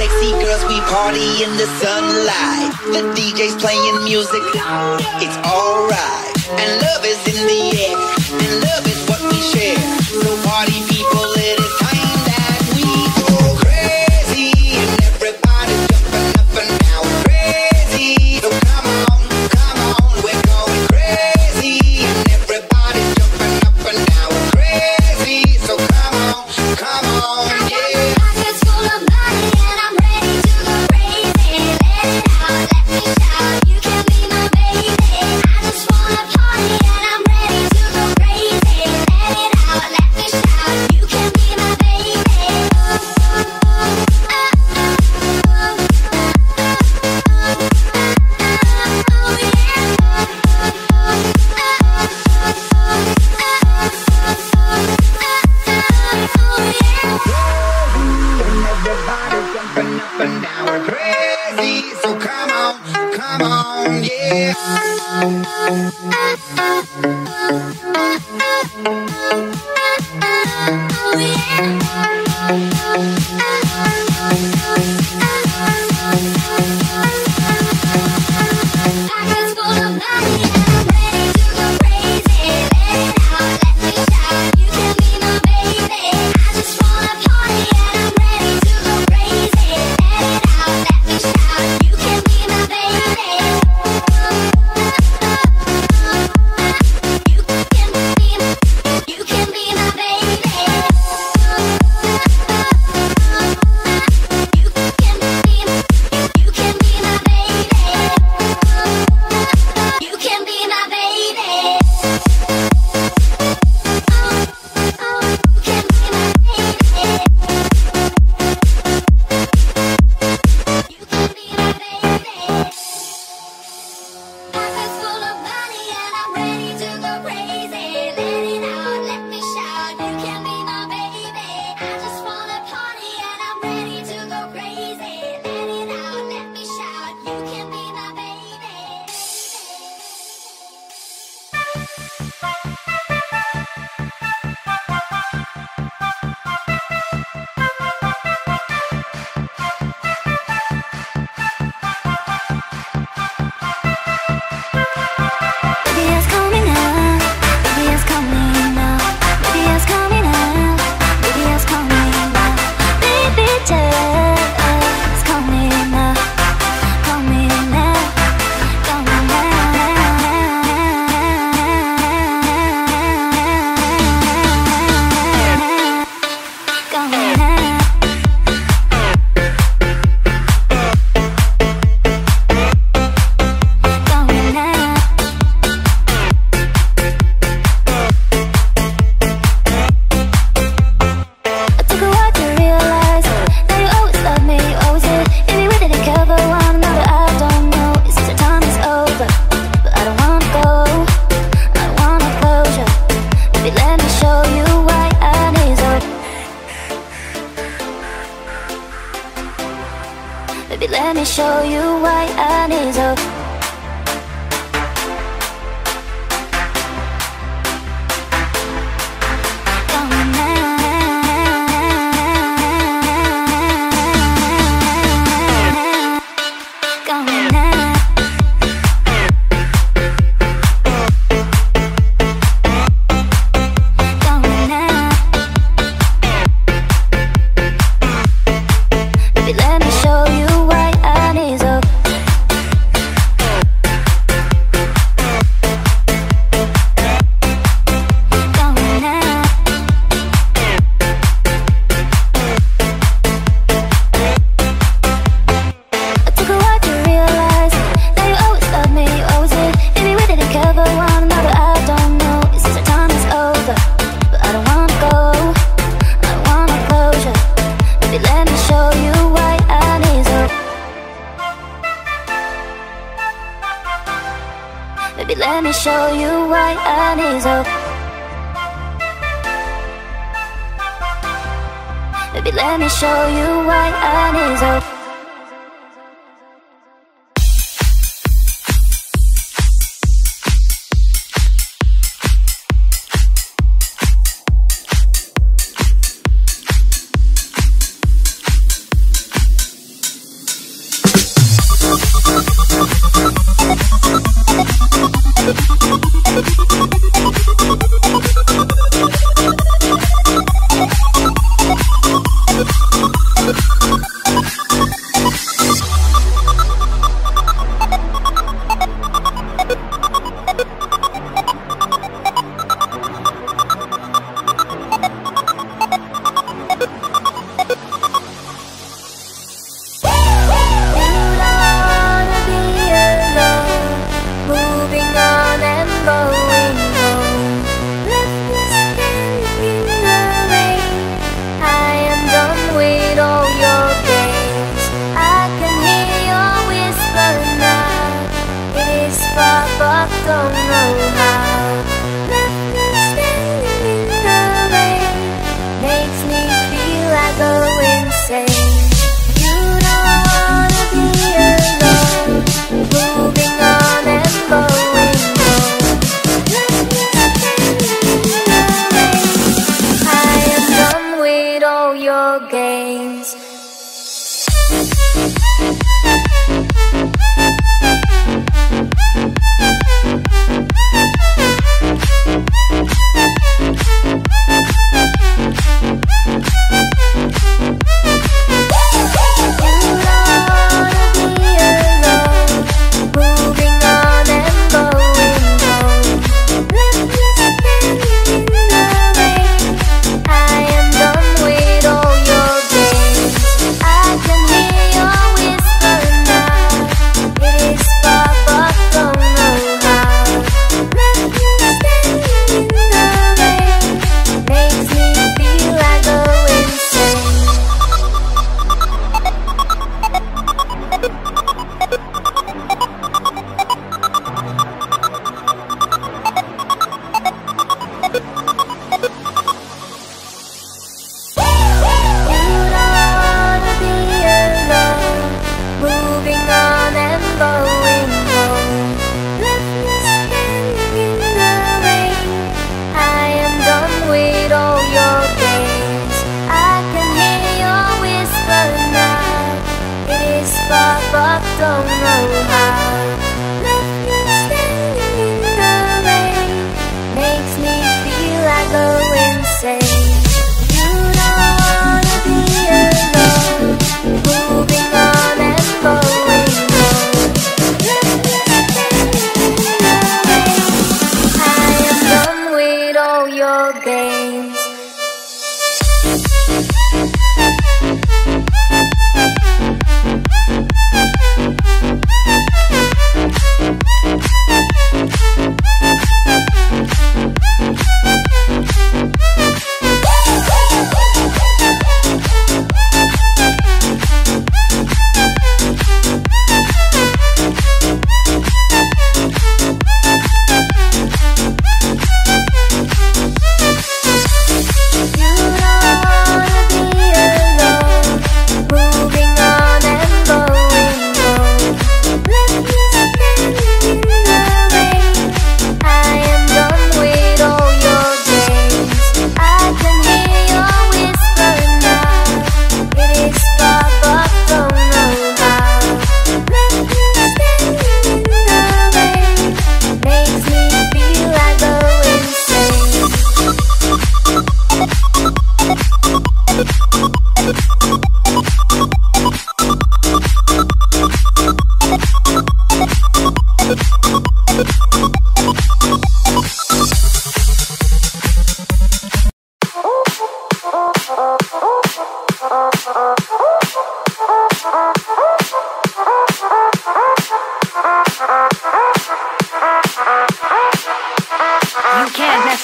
sexy girls, we party in the sunlight. The D J's playing music, it's alright. And love is in the air, and love is what we share. So party people, it is time that we go crazy. And everybody's jumping up and down crazy. So come on, come on, we're going crazy. And everybody's jumping up and down crazy. So come on, come on, yeah.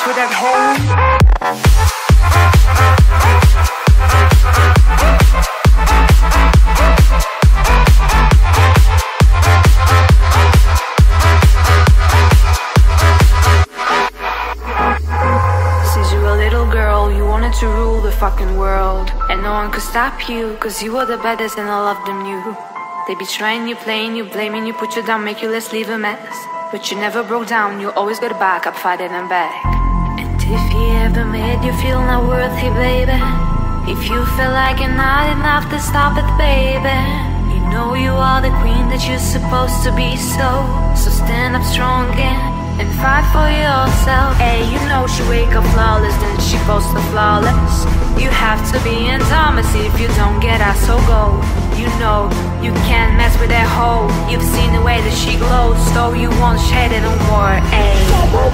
good at home. Since you were a little girl, you wanted to rule the fucking world, and no one could stop you, cause you were the baddest and all of them knew. They betraying you, playing you, blaming you, put you down, make you less, leave a mess. But you never broke down, you always got back up, fighting and back. And if he ever made you feel not worthy, baby, if you feel like you're not enough, then stop it, baby. You know you are the queen that you're supposed to be, so So stand up strong and, and fight for yourself. Hey, you know she wake up flawless, then she posts the flawless. You have to be in Thomas, if you don't get out, so go. You know you can't mess with that hoe. You've seen the way that she glows, so you won't shade it no more. Ayy,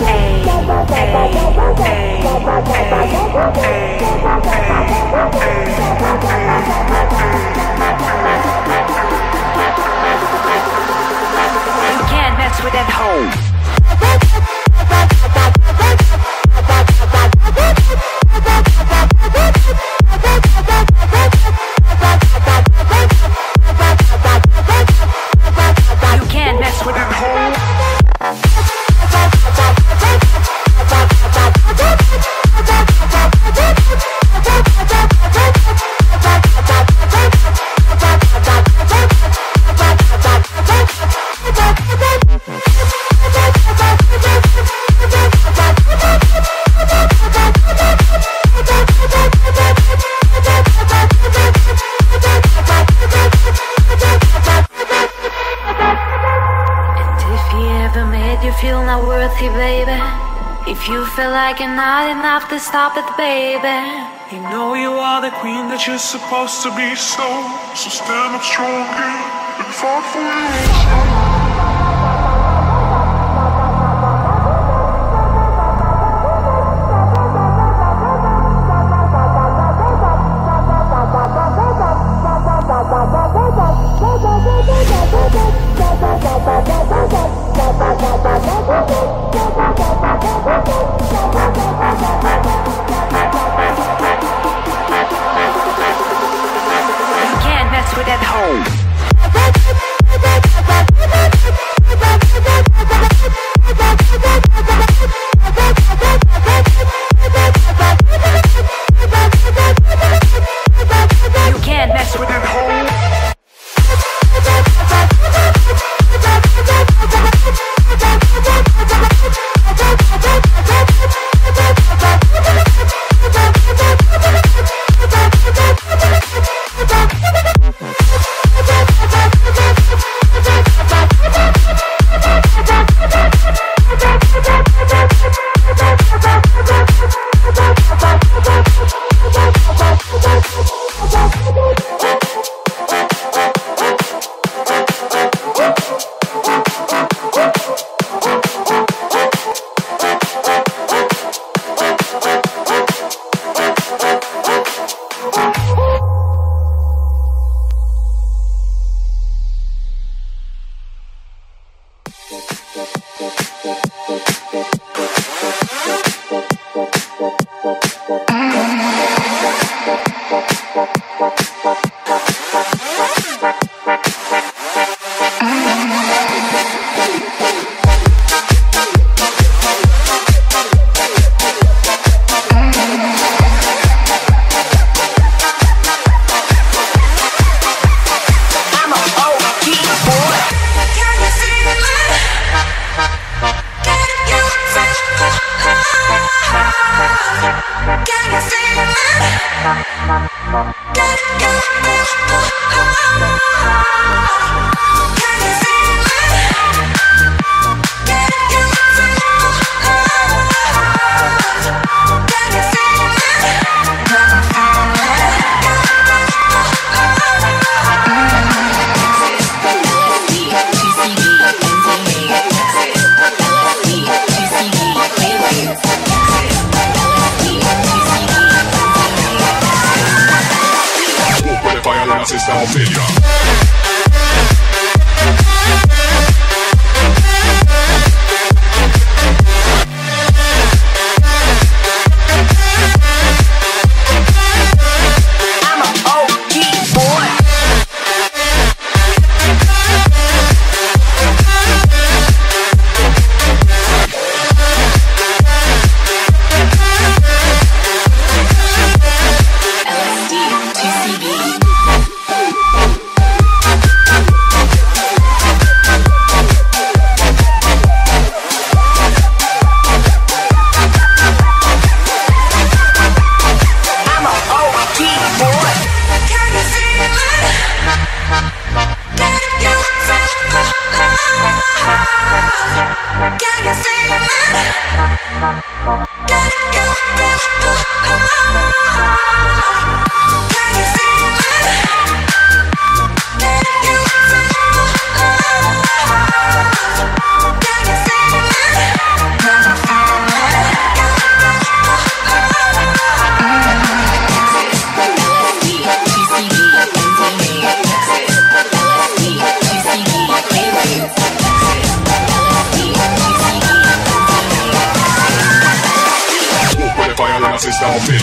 ayy, ayy, ayy. You can't mess with that hoe. Like you're not enough to stop it, baby. You know you are the queen that you're supposed to be, so So stand up strong and fight for yourself. Salvia.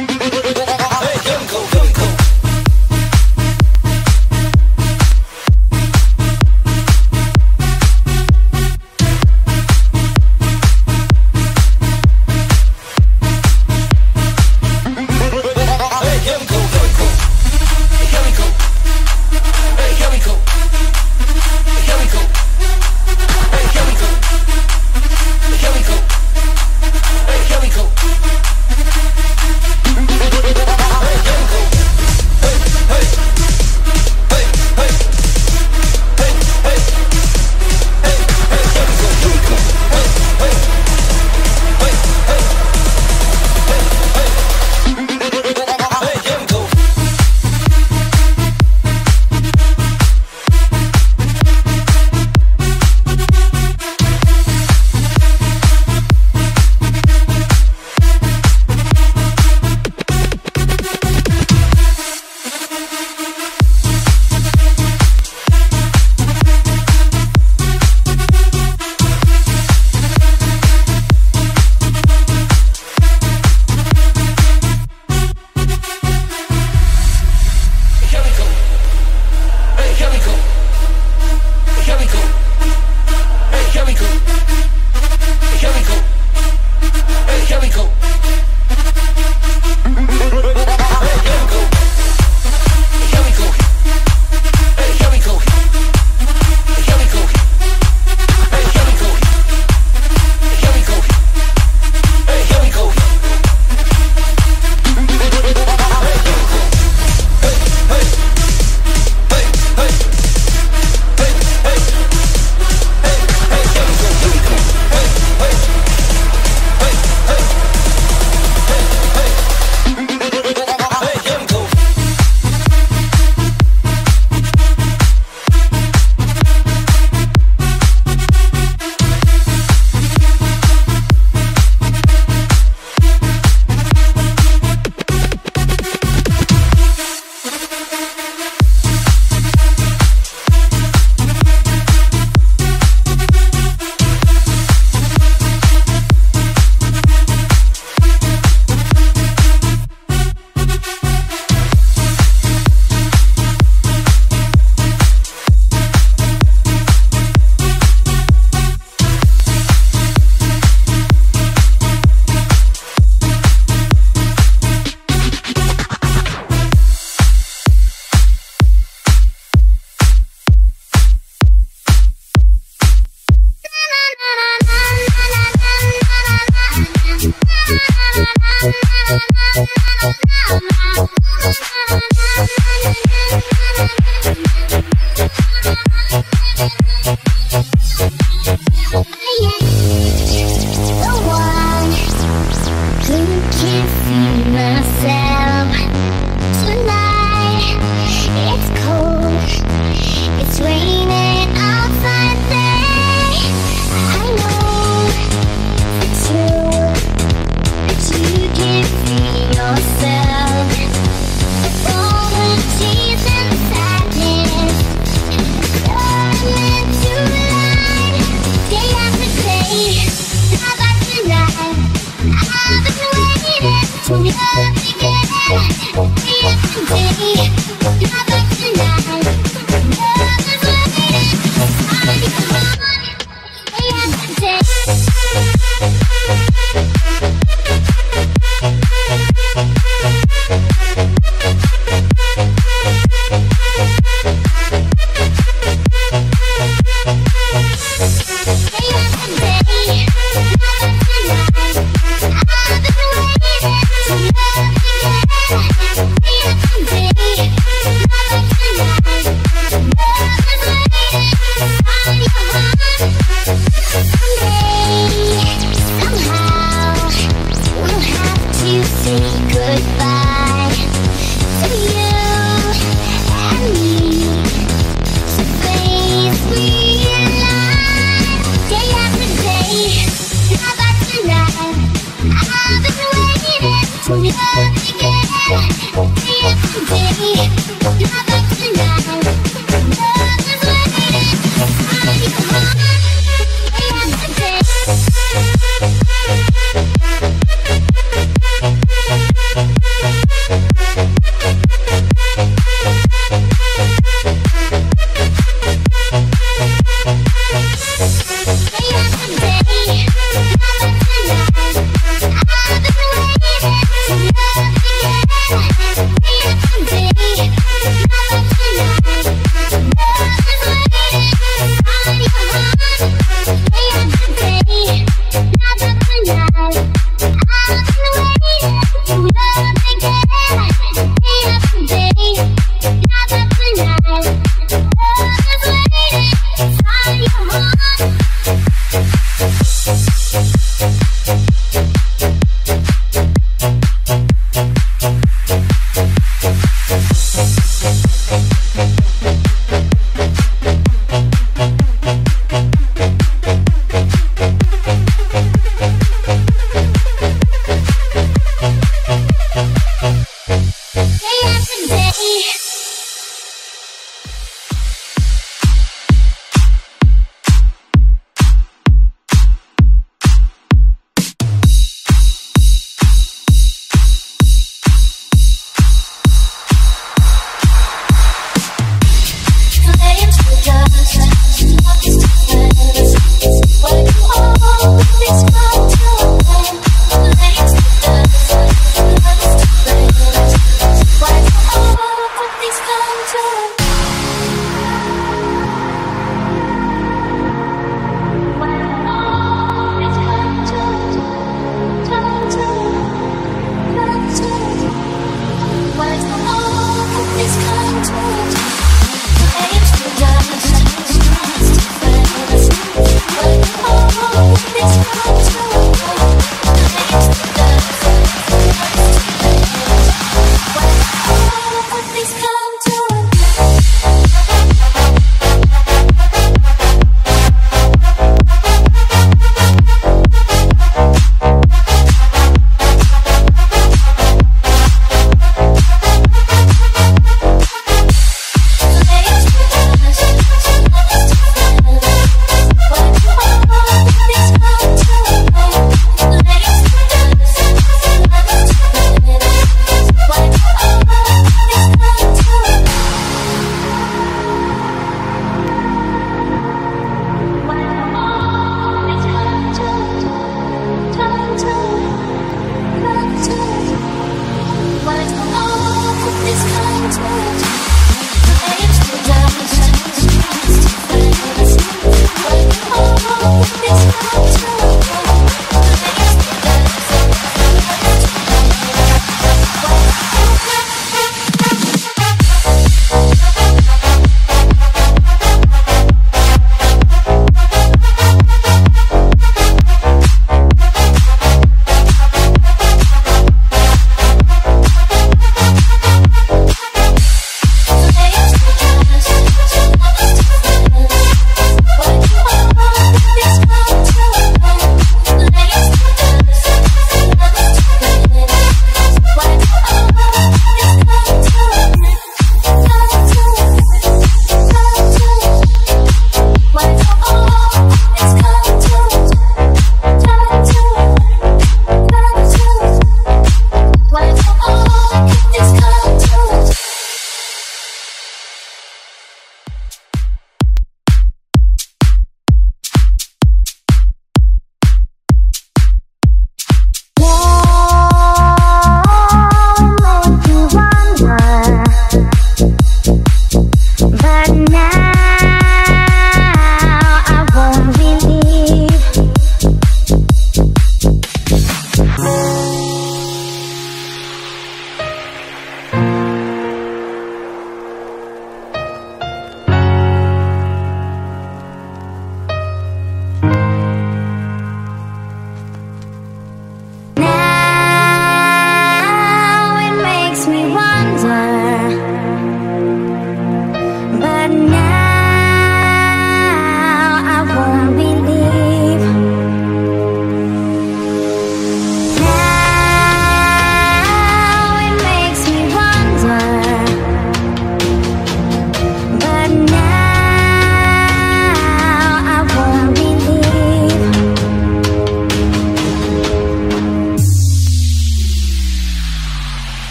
Bye.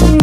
But